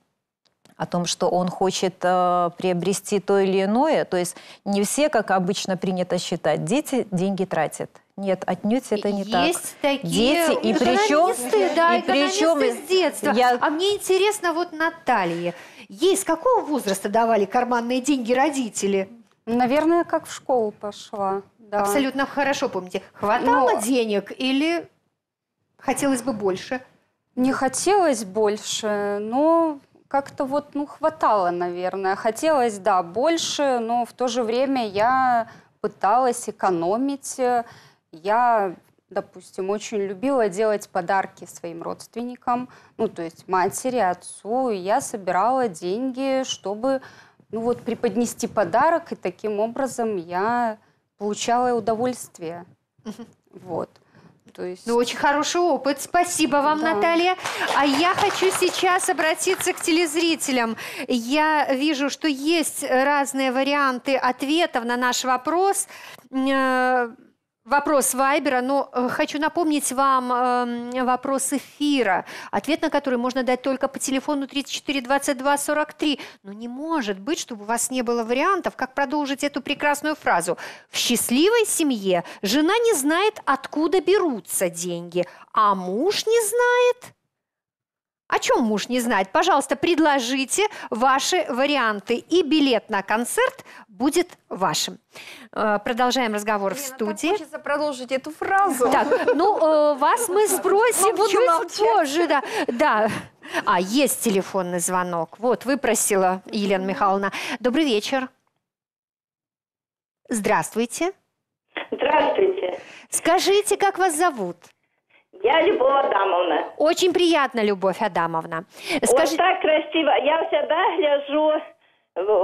о том, что он хочет приобрести то или иное. То есть не все, как обычно принято считать, дети деньги тратят. Нет, отнюдь это не так. Есть такие дети, и причем с детства. А мне интересно, вот Наталья, ей с какого возраста давали карманные деньги родители? Наверное, как в школу пошла. Да. Абсолютно хорошо помните. Хватало денег или хотелось бы больше? Не хотелось больше, но как-то вот, ну, хватало, наверное. Хотелось, да, больше, но в то же время я пыталась экономить. Я, допустим, очень любила делать подарки своим родственникам, ну, то есть матери, отцу. И я собирала деньги, чтобы, ну, вот преподнести подарок, и таким образом я получала удовольствие. Вот. То есть... Ну, очень хороший опыт. Спасибо вам, да. Наталья. А я хочу сейчас обратиться к телезрителям. Я вижу, что есть разные варианты ответов на наш вопрос. Вопрос Вайбера, но хочу напомнить вам вопрос эфира, ответ на который можно дать только по телефону 34 22 43. Но не может быть, чтобы у вас не было вариантов, как продолжить эту прекрасную фразу. В счастливой семье жена не знает, откуда берутся деньги, а муж не знает... О чем муж не знает? Пожалуйста, предложите ваши варианты, и билет на концерт будет вашим. Продолжаем разговор в студии. Хочется продолжить эту фразу. Так, ну, вас мы спросим чуть позже. Да, да. А, есть телефонный звонок. Вот, выпросила Елена Михайловна. Добрый вечер. Здравствуйте. Здравствуйте. Скажите, как вас зовут? Я Любовь Адамовна. Очень приятно, Любовь Адамовна. Скажи... Вот так красиво. Я всегда гляжу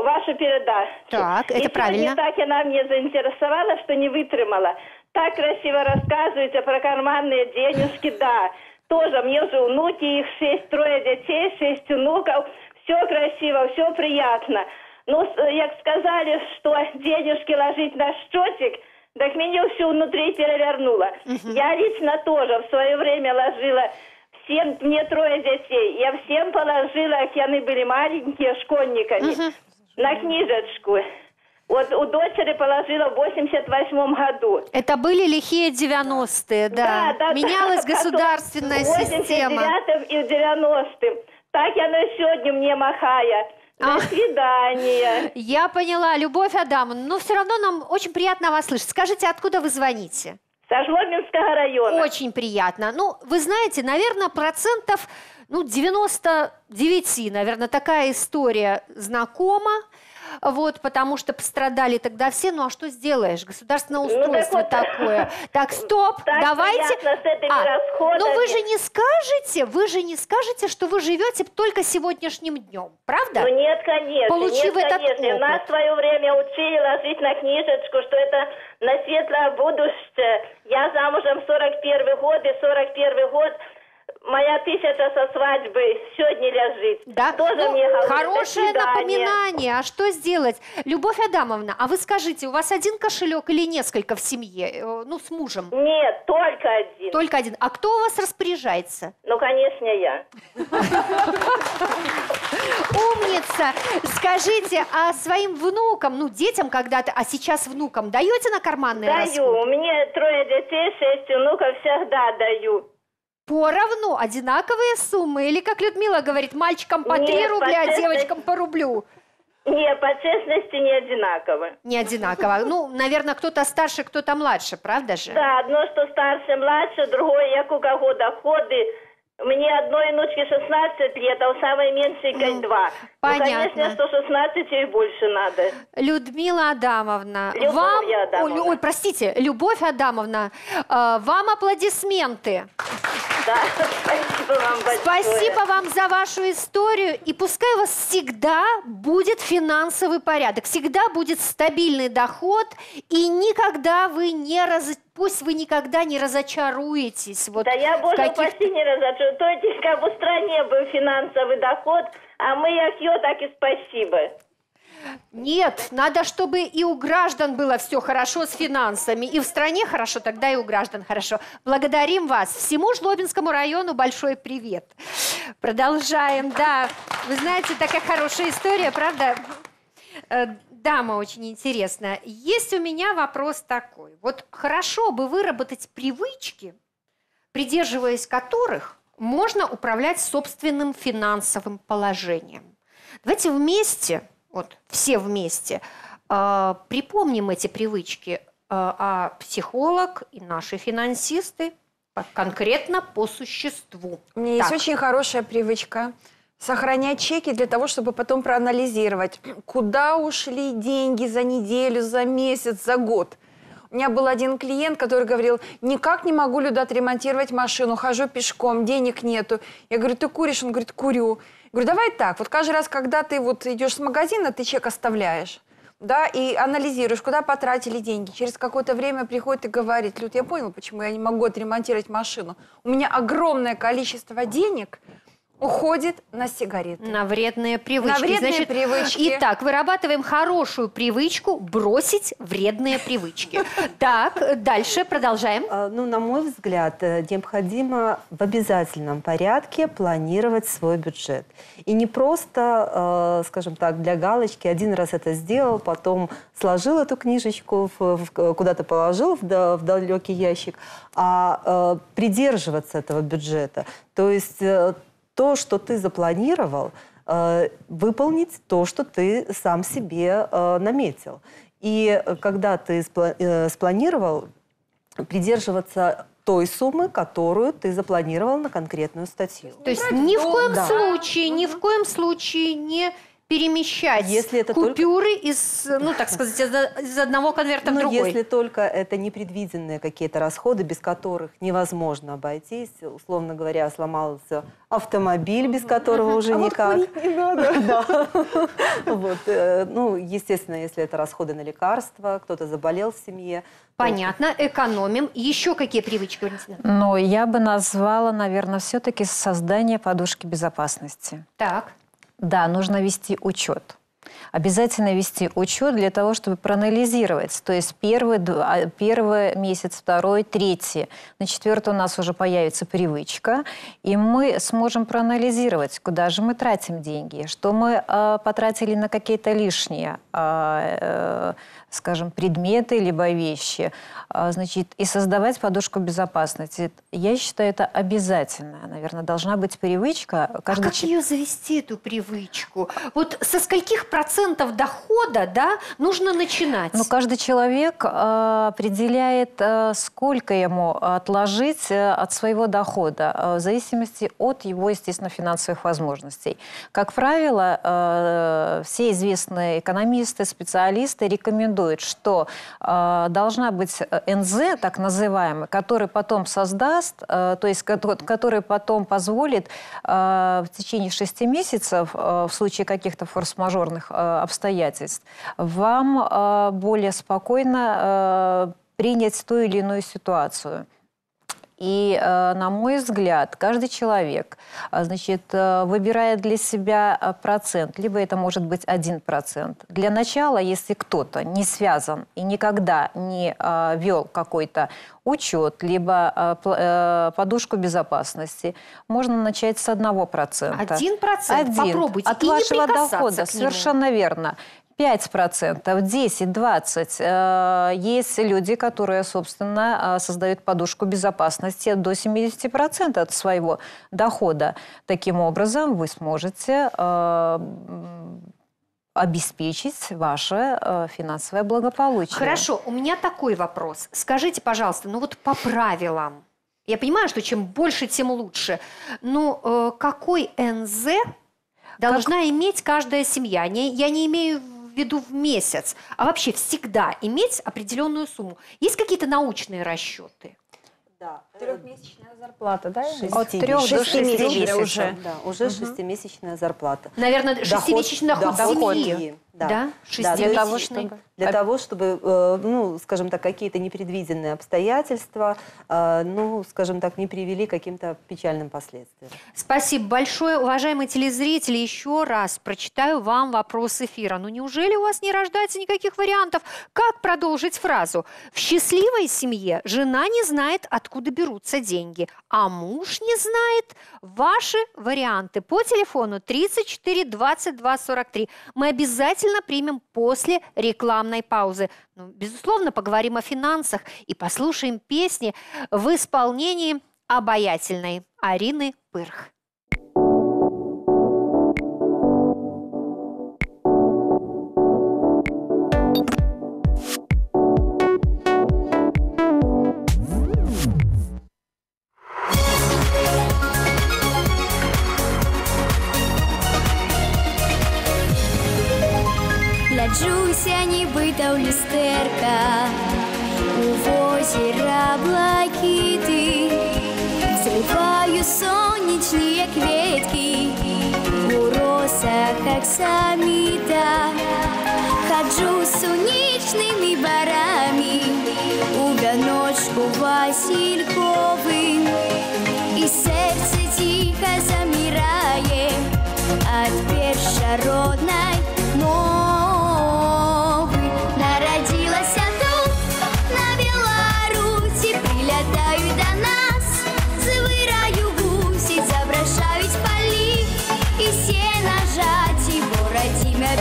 вашу передачу. Так, это правильно. Так она мне заинтересовала, что не вытримала. Так красиво рассказываете про карманные денежки, да. Тоже, мне уже внуки, их 6, 3 детей, 6 внуков. Все красиво, все приятно. Ну, как сказали, что денежки ложить на счетик, так меня все внутри перевернуло. Я лично тоже в свое время ложила всем, мне 3 детей, я всем положила, они были маленькие, школьниками, на книжечку. Вот у дочери положила в 88-м году. Это были лихие 90-е, да. Менялась государственная система. В 89-м и в 90-м. Так оно и сегодня мне махает. До свидания. Я поняла, Любовь Адамовна. Но все равно нам очень приятно вас слышать. Скажите, откуда вы звоните? Со Жлобинского района. Очень приятно. Ну, вы знаете, наверное, процентов, ну, 99, наверное, такая история знакома. Вот, потому что пострадали тогда все. Ну, а что сделаешь? Государственное устройство, ну, так вот... такое. Так, стоп, так давайте... Но вы же не скажете, что вы живете только сегодняшним днем, правда? Ну, нет, конечно. Получив этот опыт. Нас в свое время учили ложить на книжечку, что это на светлое будущее. Я замужем 41 год, и 41 год... Моя 1000 со свадьбы сегодня лежит. Да? Тоже, ну, мне хорошее напоминание. А что сделать? Любовь Адамовна, а вы скажите, у вас один кошелек или несколько в семье? Ну, с мужем? Нет, только один. Только один. А кто у вас распоряжается? Ну, конечно, я. Умница. Скажите, а своим внукам, ну, детям когда-то, а сейчас внукам даете на карманные расходы? Даю. У меня 3 детей, 6 внуков, всегда даю. Поровну одинаковые суммы? Или, как Людмила говорит, мальчикам по 3 рубля, а девочкам по рублю? Не, по честности не одинаково. Не одинаково. Ну, наверное, кто-то старше, кто-то младше, правда же? Да, одно, что старше, младше, другое, як у кого доходы. Мне одной внучке 16 лет, а у самой меньшей 2. Понятно. Ну, конечно, что 16 и больше надо. Людмила Адамовна, Любовь Адамовна, вам аплодисменты. Да, спасибо вам большое. Спасибо вам за вашу историю. И пускай у вас всегда будет финансовый порядок, всегда будет стабильный доход, и никогда вы не разочаруетесь. Вот да я, боже, почти не разочаруюсь. То есть, как бы в стране был финансовый доход, а мы от ее так и спасибо. Нет, надо, чтобы и у граждан было все хорошо с финансами. И в стране хорошо, тогда и у граждан хорошо. Благодарим вас. Всему Жлобинскому району большой привет. Продолжаем, да. Вы знаете, такая хорошая история, правда? Дама очень интересная. Есть у меня вопрос такой. Вот хорошо бы выработать привычки, придерживаясь которых можно управлять собственным финансовым положением. Давайте вместе... Вот, все вместе. Припомним эти привычки, а психолог и наши финансисты конкретно по существу. У меня есть очень хорошая привычка сохранять чеки для того, чтобы потом проанализировать, куда ушли деньги за неделю, за месяц, за год. У меня был один клиент, который говорил: никак не могу, Люда, отремонтировать машину, хожу пешком, денег нету. Я говорю: ты куришь? Он говорит: курю. Я говорю: давай так, вот каждый раз, когда ты вот идешь с магазина, ты чек оставляешь, да, и анализируешь, куда потратили деньги. Через какое-то время приходит и говорит: Люд, я понял, почему я не могу отремонтировать машину. У меня огромное количество денег уходит на сигареты. На вредные привычки. На вредные привычки. Итак, вырабатываем хорошую привычку бросить вредные привычки. Так, дальше продолжаем. Ну, на мой взгляд, необходимо в обязательном порядке планировать свой бюджет. И не просто, скажем так, для галочки. Один раз это сделал, потом сложил эту книжечку, куда-то положил в далекий ящик, а придерживаться этого бюджета. То есть... То, что ты запланировал, выполнить то, что ты сам себе наметил. И когда ты спланировал, придерживаться той суммы, которую ты запланировал на конкретную статью. То есть ни в коем случае, ни в коем случае не... перемещать купюры из, ну, так сказать, из одного конверта в другой. Если только это непредвиденные какие-то расходы, без которых невозможно обойтись. Условно говоря, сломался автомобиль, без которого уже никак. Вот курить не надо. Ну, естественно, если это расходы на лекарства, кто-то заболел в семье. Понятно, экономим. Еще какие привычки, Валентина? Ну, я бы назвала, наверное, все-таки создание подушки безопасности. Так. Да, нужно вести учет. Обязательно вести учет для того, чтобы проанализировать. То есть первый месяц, второй, третий. На четвертый у нас уже появится привычка. И мы сможем проанализировать, куда же мы тратим деньги. Что мы потратили на какие-то лишние, скажем, предметы, либо вещи. Значит, и создавать подушку безопасности. Я считаю, это обязательно. Наверное, должна быть привычка. Каждый... А как ее завести, эту привычку? Вот со скольких процентов дохода, да, нужно начинать? Ну, каждый человек определяет, сколько ему отложить от своего дохода, в зависимости от его, естественно, финансовых возможностей. Как правило, все известные экономисты, специалисты рекомендуют, что должна быть НЗ, так называемый, который потом создаст, то есть который потом позволит в течение 6 месяцев, в случае каких-то форс-мажорных обстоятельств, вам более спокойно принять ту или иную ситуацию. И, на мой взгляд, каждый человек, значит, выбирает для себя процент, либо это может быть 1%. Для начала, если кто-то не связан и никогда не вел какой-то учет, либо подушку безопасности, можно начать с 1%. 1%? Попробуйте. От вашего дохода, совершенно верно. 5%, 10-20%. Есть люди, которые, собственно, создают подушку безопасности до 70% от своего дохода. Таким образом, вы сможете обеспечить ваше финансовое благополучие. Хорошо, у меня такой вопрос. Скажите, пожалуйста, ну вот по правилам, я понимаю, что чем больше, тем лучше, но какой НЗ должна иметь каждая семья? Я не имею в виду в месяц, а вообще всегда иметь определенную сумму. Есть какие-то научные расчеты? Да, трехмесячная зарплата, да? От 3 до 6 месяцев уже. Да, уже шестимесячная зарплата. Наверное, шестимесячный доход семьи. Да, для того, чтобы, ну, скажем так, какие-то непредвиденные обстоятельства, ну, скажем так, не привели к каким-то печальным последствиям. Спасибо большое, уважаемые телезрители. Еще раз прочитаю вам вопрос эфира. Ну, неужели у вас не рождается никаких вариантов? Как продолжить фразу? В счастливой семье жена не знает, откуда берутся деньги, а муж не знает. Ваши варианты по телефону 34 22 43. Мы обязательно примем после рекламной паузы. Ну, безусловно, поговорим о финансах и послушаем песни в исполнении обаятельной Арины Пырх. Ляджуся, нібито в люстерка, у озера блакити, зриваю сонячні квітки, у росах аксаміта. Ходжу сонячними барами, у вяночку васильковим, і серце тихо замирає от першородної мови.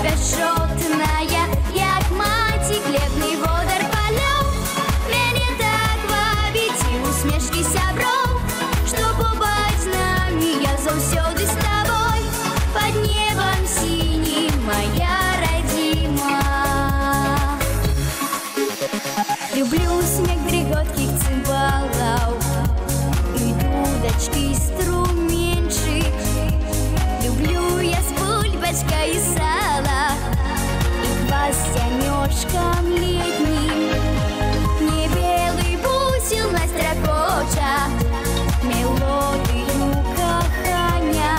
Безшовтная, як маті, хлебний водар пальов. Мене так вабить і усмішки сябров, що побать нами, я завсёды з тобой. Под небом синім моя родима. Люблю сміх дріготких цимбалов і дудочки струменчих. Люблю я з бульбочкой і сад с тянёшком летним. Мне белый бусел настрокоча мелодию каханя.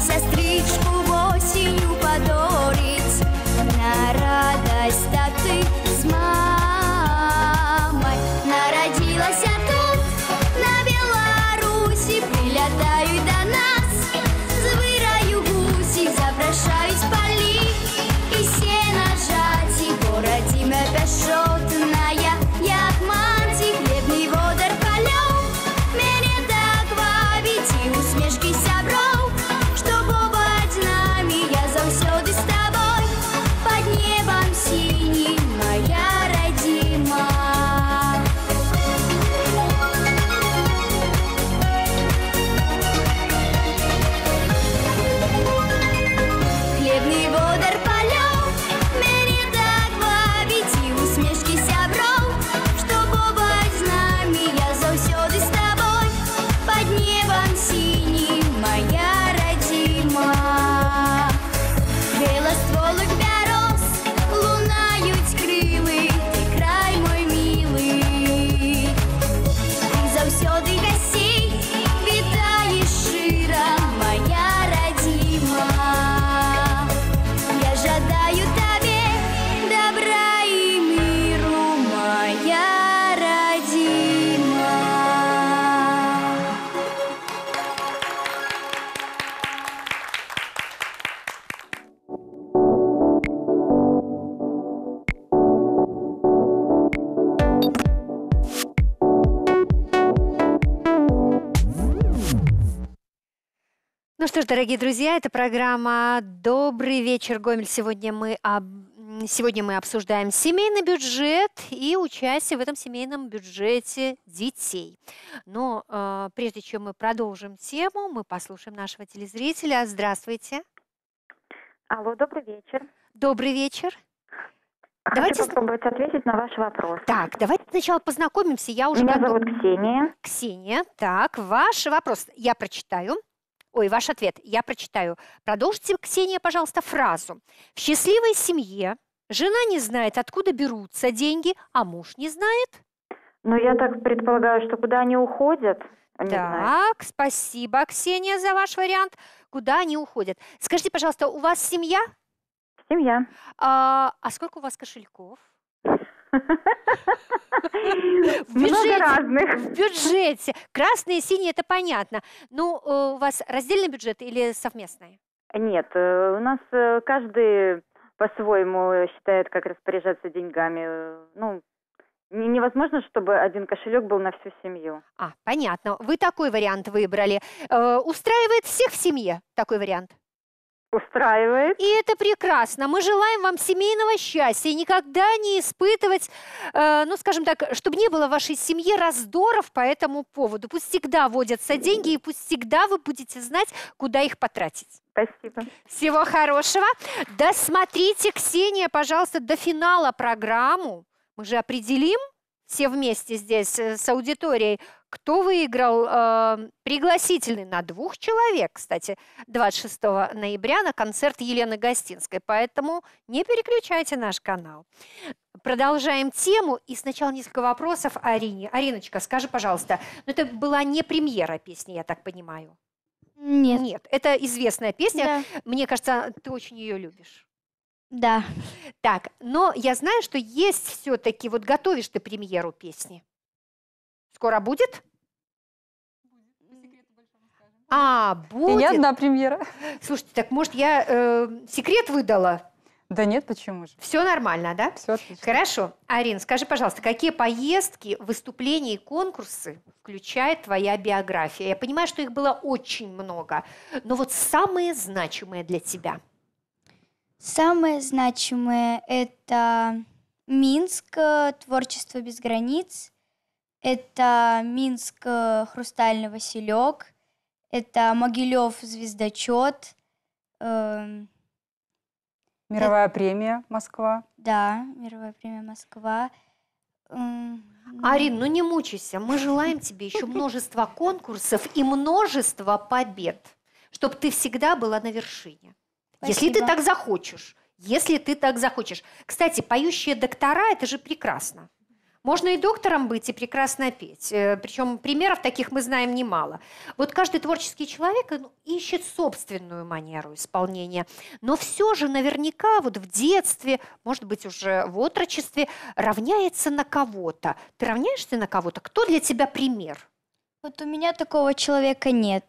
Сестричку осенью подарить на радость, а ты с мамой. Народилась я тут, на Беларуси, прилетаю до нас, звыраю гуси, запрошаюсь полить. Родимая. что ж, дорогие друзья, это программа «Добрый вечер, Гомель». Сегодня мы обсуждаем семейный бюджет и участие в этом семейном бюджете детей. Но прежде чем мы продолжим тему, мы послушаем нашего телезрителя. Здравствуйте. Алло, добрый вечер. Добрый вечер. Давайте попробовать ответить на ваш вопрос. Так, давайте сначала познакомимся. Меня зовут Ксения. Ксения, так, ваш вопрос я прочитаю. Ой, ваш ответ я прочитаю. Продолжите, Ксения, пожалуйста, фразу. В счастливой семье жена не знает, откуда берутся деньги, а муж не знает. Ну, я так предполагаю, что куда они уходят. Так, спасибо, Ксения, за ваш вариант. Куда они уходят. Скажите, пожалуйста, у вас семья? Семья. А сколько у вас кошельков? Много разных. В бюджете. Красные, синие, это понятно. Ну, у вас раздельный бюджет или совместный? Нет, у нас каждый по-своему считает, как распоряжаться деньгами. Ну, невозможно, чтобы один кошелек был на всю семью. А, понятно. Вы такой вариант выбрали. Устраивает всех в семье такой вариант? Устраивает. И это прекрасно. Мы желаем вам семейного счастья и никогда не испытывать, ну, скажем так, чтобы не было в вашей семье раздоров по этому поводу. Пусть всегда водятся деньги, и пусть всегда вы будете знать, куда их потратить. Спасибо. Всего хорошего. Досмотрите, Ксения, пожалуйста, до финала программу. Мы же определим все вместе здесь с аудиторией, кто выиграл пригласительный на 2 человек, кстати, 26 ноября на концерт Елены Гостинской. Поэтому не переключайте наш канал. Продолжаем тему. И сначала несколько вопросов Арине. Ариночка, скажи, пожалуйста, ну это была не премьера песни, я так понимаю? Нет. Нет, это известная песня. Да. Мне кажется, ты очень ее любишь. Да. Так, но я знаю, что есть все-таки, вот готовишь ты премьеру песни. Скоро будет? А, будет. И не одна премьера. Слушайте, так может я секрет выдала? Да нет, почему же. Все нормально, да? Все отлично. Хорошо. Арина, скажи, пожалуйста, какие поездки, выступления и конкурсы включает твоя биография? Я понимаю, что их было очень много, но вот самые значимые для тебя. Самое значимое – это Минск, «Творчество без границ», это Минск, «Хрустальный Василек», это Могилев, «Звездочет». Мировая премия «Москва». Да, мировая премия «Москва». Арин, ну не мучайся, мы желаем тебе еще множество конкурсов и множество побед, чтобы ты всегда была на вершине. Спасибо. Если ты так захочешь. Если ты так захочешь. Кстати, поющие доктора – это же прекрасно. Можно и доктором быть, и прекрасно петь. Причем примеров таких мы знаем немало. Вот каждый творческий человек ищет собственную манеру исполнения. Но все же наверняка вот в детстве, может быть, уже в отрочестве, равняется на кого-то. Ты равняешься на кого-то? Кто для тебя пример? Вот у меня такого человека нет.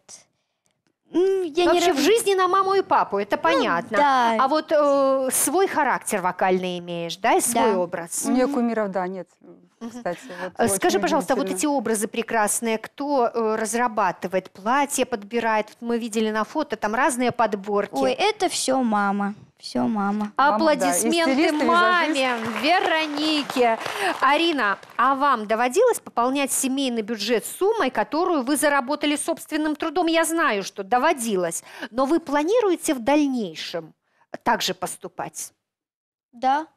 Я вообще в жизни на маму и папу, это понятно. Да. А вот свой характер вокальный имеешь, да, и свой образ. У меня кумиров, да, нет, кстати. Вот скажи, пожалуйста, вот эти образы прекрасные, кто разрабатывает, платье подбирает? Мы видели на фото, там разные подборки. Ой, это все мама. Все, мама. Аплодисменты маме, Веронике. Арина, а вам доводилось пополнять семейный бюджет суммой, которую вы заработали собственным трудом? Я знаю, что доводилось. Но вы планируете в дальнейшем также поступать? Да.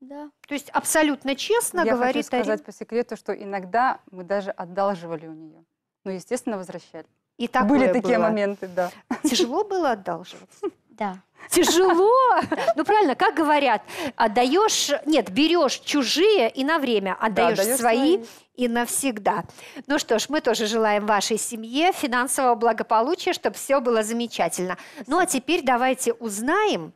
Да. То есть абсолютно честно говорит Арина. Я хочу сказать по секрету, что иногда мы даже одалживали у нее. Но, естественно, возвращали. И были такие моменты, да. Тяжело было одалживать? Да. Тяжело? Ну, правильно, как говорят, отдаешь, нет, берешь чужие и на время, отдаешь свои и навсегда. Ну что ж, мы тоже желаем вашей семье финансового благополучия, чтобы все было замечательно. Ну, а теперь давайте узнаем,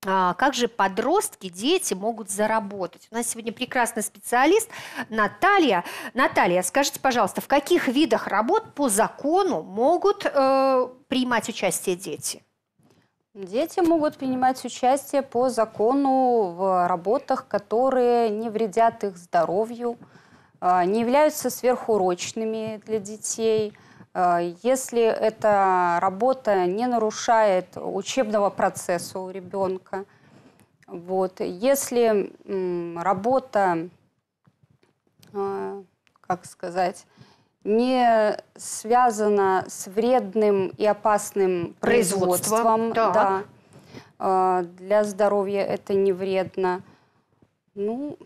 как же подростки, дети могут заработать. У нас сегодня прекрасный специалист Наталья. Наталья, скажите, пожалуйста, в каких видах работ по закону могут принимать участие дети? Дети могут принимать участие по закону в работах, которые не вредят их здоровью, не являются сверхурочными для детей, Если эта работа не нарушает учебного процесса у ребенка, вот, если работа, как сказать, не связана с вредным и опасным производством, да, для здоровья это не вредно. Ну...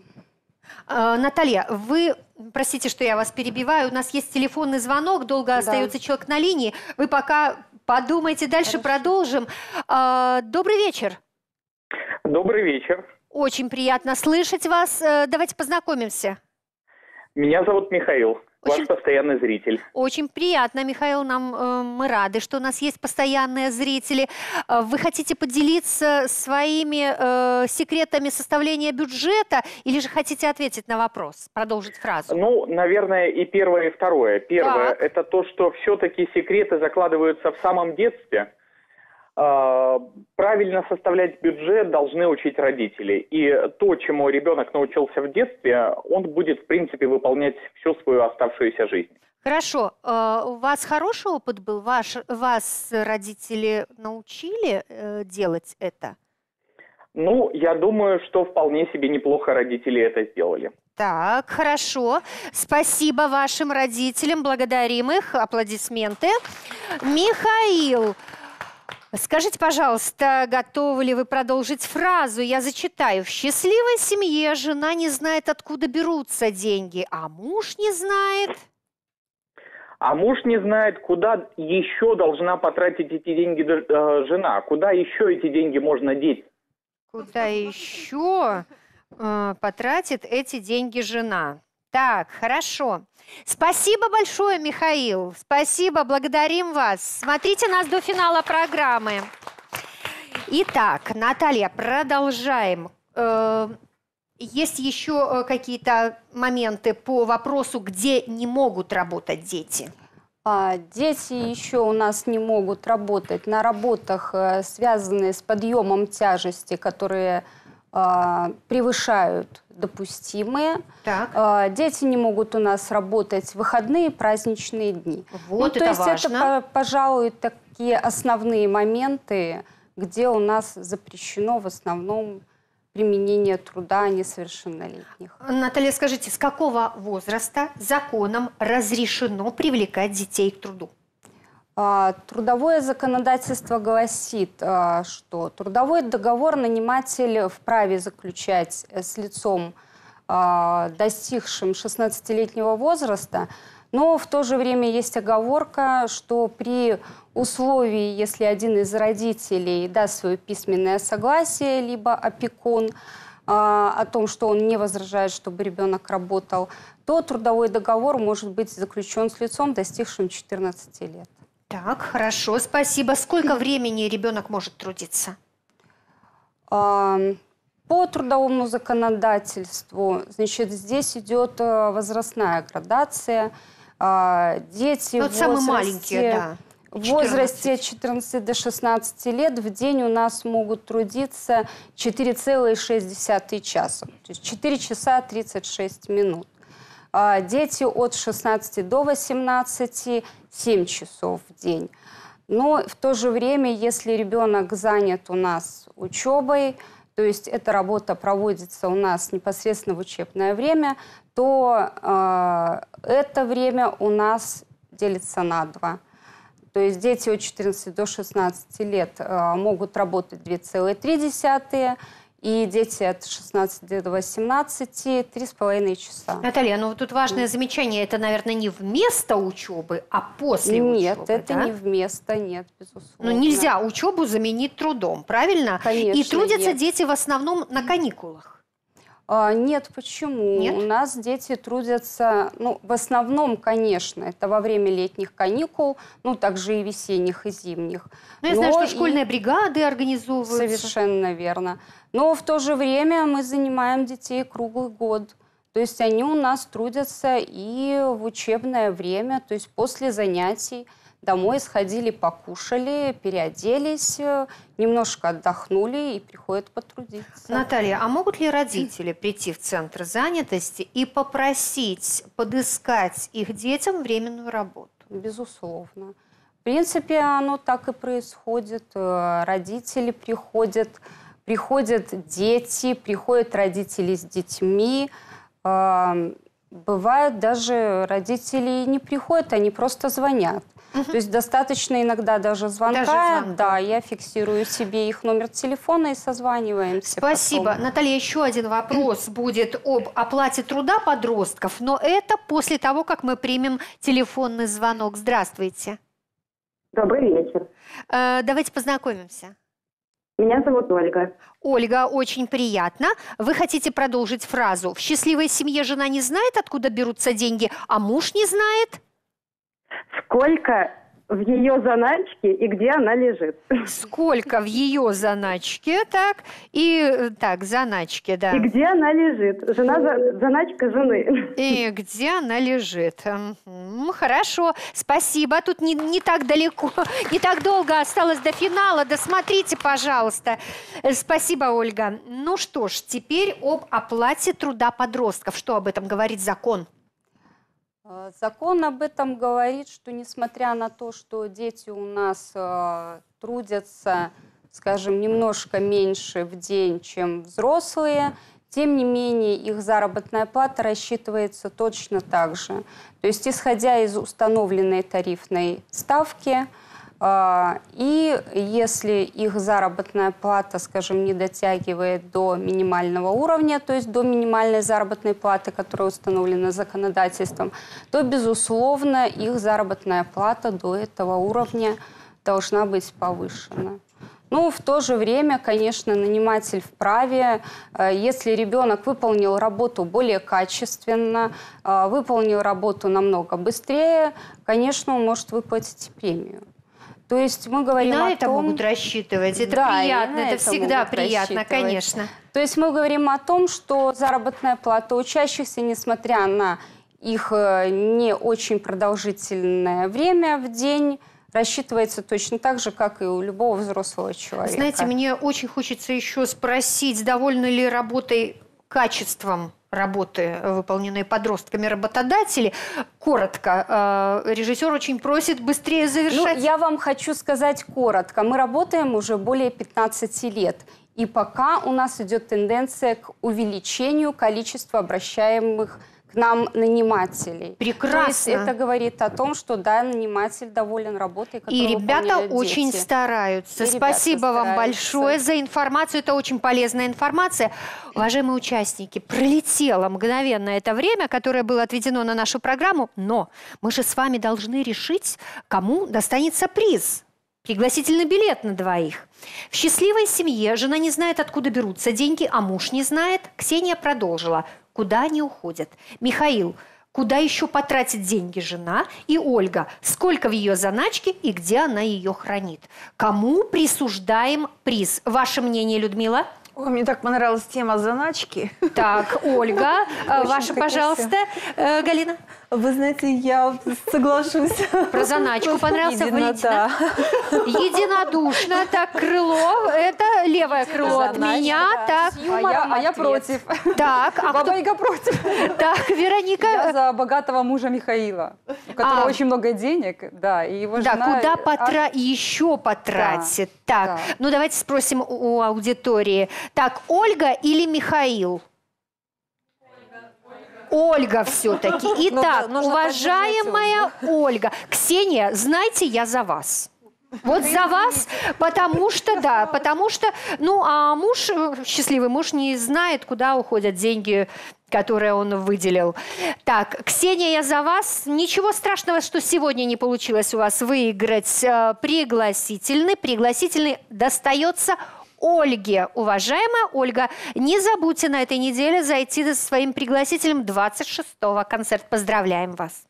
Наталья, вы... Простите, что я вас перебиваю. У нас есть телефонный звонок, долго остается человек на линии. Вы пока подумайте, дальше продолжим. Добрый вечер. Добрый вечер. Очень приятно слышать вас. Давайте познакомимся. Меня зовут Михаил, очень... ваш постоянный зритель. Очень приятно, Михаил, мы рады, что у нас есть постоянные зрители. Вы хотите поделиться своими секретами составления бюджета или же хотите ответить на вопрос, продолжить фразу? Ну, наверное, и первое, и второе. Первое – это то, что все-таки секреты закладываются в самом детстве. Правильно составлять бюджет должны учить родители. И то, чему ребенок научился в детстве, он будет, в принципе, выполнять всю свою оставшуюся жизнь. Хорошо. У вас хороший опыт был? Вас родители научили делать это? Ну, я думаю, что вполне себе неплохо родители это сделали. Так, хорошо. Спасибо вашим родителям. Благодарим их. Аплодисменты. Михаил... Скажите, пожалуйста, готовы ли вы продолжить фразу? Я зачитаю. В счастливой семье жена не знает, откуда берутся деньги, а муж не знает... А муж не знает, куда еще должна потратить эти деньги жена, куда еще эти деньги можно деть. Куда еще потратит эти деньги жена. Так, хорошо. Спасибо большое, Михаил. Спасибо, благодарим вас. Смотрите нас до финала программы. Итак, Наталья, продолжаем. Есть еще какие-то моменты по вопросу, где не могут работать дети? Дети еще у нас не могут работать на работах, связанные с подъемом тяжести, которые... превышают допустимые. Так. Дети не могут у нас работать в выходные, праздничные дни. Вот, ну, это то есть важно. Это, пожалуй, такие основные моменты, где у нас запрещено в основном применение труда несовершеннолетних. Наталья, скажите, с какого возраста законом разрешено привлекать детей к труду? Трудовое законодательство гласит, что трудовой договор наниматель вправе заключать с лицом, достигшим 16-летнего возраста, но в то же время есть оговорка, что при условии, если один из родителей даст свое письменное согласие, либо опекун, о том, что он не возражает, чтобы ребенок работал, то трудовой договор может быть заключен с лицом, достигшим 14 лет. Так, хорошо, спасибо. Сколько времени ребенок может трудиться? По трудовому законодательству, значит, здесь идет возрастная градация. Дети вот в самые маленькие, да, 14. В возрасте 14 до 16 лет в день у нас могут трудиться 4,6 часа, то есть 4 часа 36 минут. Дети от 16 до 18 – 7 часов в день. Но в то же время, если ребенок занят у нас учебой, то есть эта работа проводится у нас непосредственно в учебное время, то это время у нас делится на 2. То есть дети от 14 до 16 лет могут работать 2,3 часа. И дети от 16 до 18 – 3,5 часа. Наталья, ну тут важное замечание. Это, наверное, не вместо учебы, а после учебы. Нет, это не вместо, нет, безусловно. Ну нельзя учебу заменить трудом, правильно? Конечно, и трудятся дети в основном на каникулах. Нет, почему? Нет? У нас дети трудятся, ну, в основном, конечно, это во время летних каникул, ну, также и весенних, и зимних. Но я знаю, что школьные бригады организовываются. Совершенно верно. Но в то же время мы занимаем детей круглый год. То есть они у нас трудятся и в учебное время, то есть после занятий. Домой сходили, покушали, переоделись, немножко отдохнули и приходят потрудиться. Наталья, а могут ли родители прийти в центр занятости и попросить подыскать их детям временную работу? безусловно. В принципе, оно так и происходит. Родители приходят дети, приходят родители с детьми. Бывает, даже родители не приходят, они просто звонят. То есть достаточно иногда даже звонка. Да, я фиксирую себе их номер телефона и созваниваемся. Спасибо. Потом. Наталья, еще один вопрос будет об оплате труда подростков, но это после того, как мы примем телефонный звонок. Здравствуйте. Добрый вечер. Давайте познакомимся. Меня зовут Ольга. Ольга, очень приятно. Вы хотите продолжить фразу. В счастливой семье жена не знает, откуда берутся деньги, а муж не знает, сколько в ее заначке и где она лежит. Сколько в ее заначке, так, и так, заначке, да. И где она лежит. Жена, заначка жены. И где она лежит. Хорошо, спасибо. Тут не так далеко, не так долго осталось до финала. Досмотрите, пожалуйста. Спасибо, Ольга. Ну что ж, теперь об оплате труда подростков. Что об этом говорит закон? Закон об этом говорит, что несмотря на то, что дети у нас трудятся, скажем, немножко меньше в день, чем взрослые, тем не менее их заработная плата рассчитывается точно так же. То есть исходя из установленной тарифной ставки, и если их заработная плата, скажем, не дотягивает до минимального уровня, то есть до минимальной заработной платы, которая установлена законодательством, то, безусловно, их заработная плата до этого уровня должна быть повышена. Ну, в то же время, конечно, наниматель вправе, если ребенок выполнил работу более качественно, выполнил работу намного быстрее, конечно, он может выплатить премию. То есть мы говорим на это могут рассчитывать, это приятно, это всегда приятно, конечно. То есть мы говорим о том, что заработная плата учащихся, несмотря на их не очень продолжительное время в день, рассчитывается точно так же, как и у любого взрослого человека. Знаете, мне очень хочется еще спросить, довольны ли работой, качеством работы, выполненные подростками, работодатели. Коротко, режиссер очень просит быстрее завершать. Ну, я вам хочу сказать коротко. Мы работаем уже более 15 лет. И пока у нас идет тенденция к увеличению количества обращаемых к нам нанимателей. Прекрасно. То есть это говорит о том, что да, наниматель доволен работой, которую выполняют дети. И ребята очень стараются. Спасибо вам большое за информацию. Это очень полезная информация. Уважаемые участники, пролетело мгновенно это время, которое было отведено на нашу программу, но мы же с вами должны решить, кому достанется приз. Пригласительный билет на двоих. В счастливой семье жена не знает, откуда берутся деньги, а муж не знает. Ксения продолжила. Куда они уходят? Михаил, куда еще потратит деньги жена? И Ольга, сколько в ее заначке и где она ее хранит? Кому присуждаем приз? Ваше мнение, Людмила? Ой, мне так понравилась тема заначки. Так, Ольга, ваша, пожалуйста. Галина? Вы знаете, я соглашусь. Про заначку понравился Валентина. Единодушно. Так, крыло. Это левое крыло от меня. Так, а я против. Так, а Бабайга против. Так, Вероника. Я за богатого мужа Михаила, у которого очень много денег. Да, и его жена... Да, куда еще потратит. Так, ну давайте спросим у аудитории. Так, Ольга или Михаил? Ольга все-таки. Итак, уважаемая Ольга. Ксения, знаете, я за вас. Вот за вас, потому что, да, потому что, ну, а муж, счастливый муж, не знает, куда уходят деньги, которые он выделил. Так, Ксения, я за вас. Ничего страшного, что сегодня не получилось у вас выиграть пригласительный. Пригласительный достается Ольге. Уважаемая Ольга, не забудьте на этой неделе зайти за своим пригласителем 26-го. Концерт. Поздравляем вас.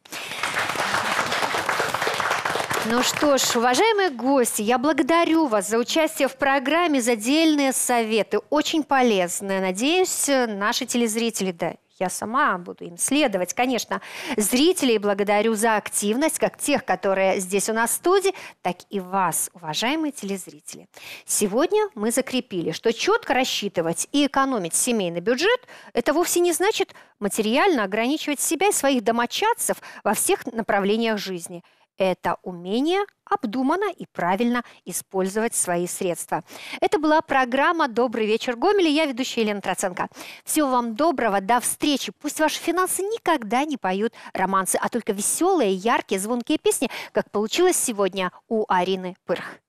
Ну что ж, уважаемые гости, я благодарю вас за участие в программе, за дельные советы. Очень полезные. Надеюсь, наши телезрители, да, я сама буду им следовать, конечно. Зрителей благодарю за активность, как тех, которые здесь у нас в студии, так и вас, уважаемые телезрители. Сегодня мы закрепили, что четко рассчитывать и экономить семейный бюджет – это вовсе не значит материально ограничивать себя и своих домочадцев во всех направлениях жизни. это умение обдуманно и правильно использовать свои средства. Это была программа «Добрый вечер, Гомель». Я ведущая Елена Троценко. Всего вам доброго, до встречи. Пусть ваши финансы никогда не поют романсы, а только веселые, яркие, звонкие песни, как получилось сегодня у Арины Пырх.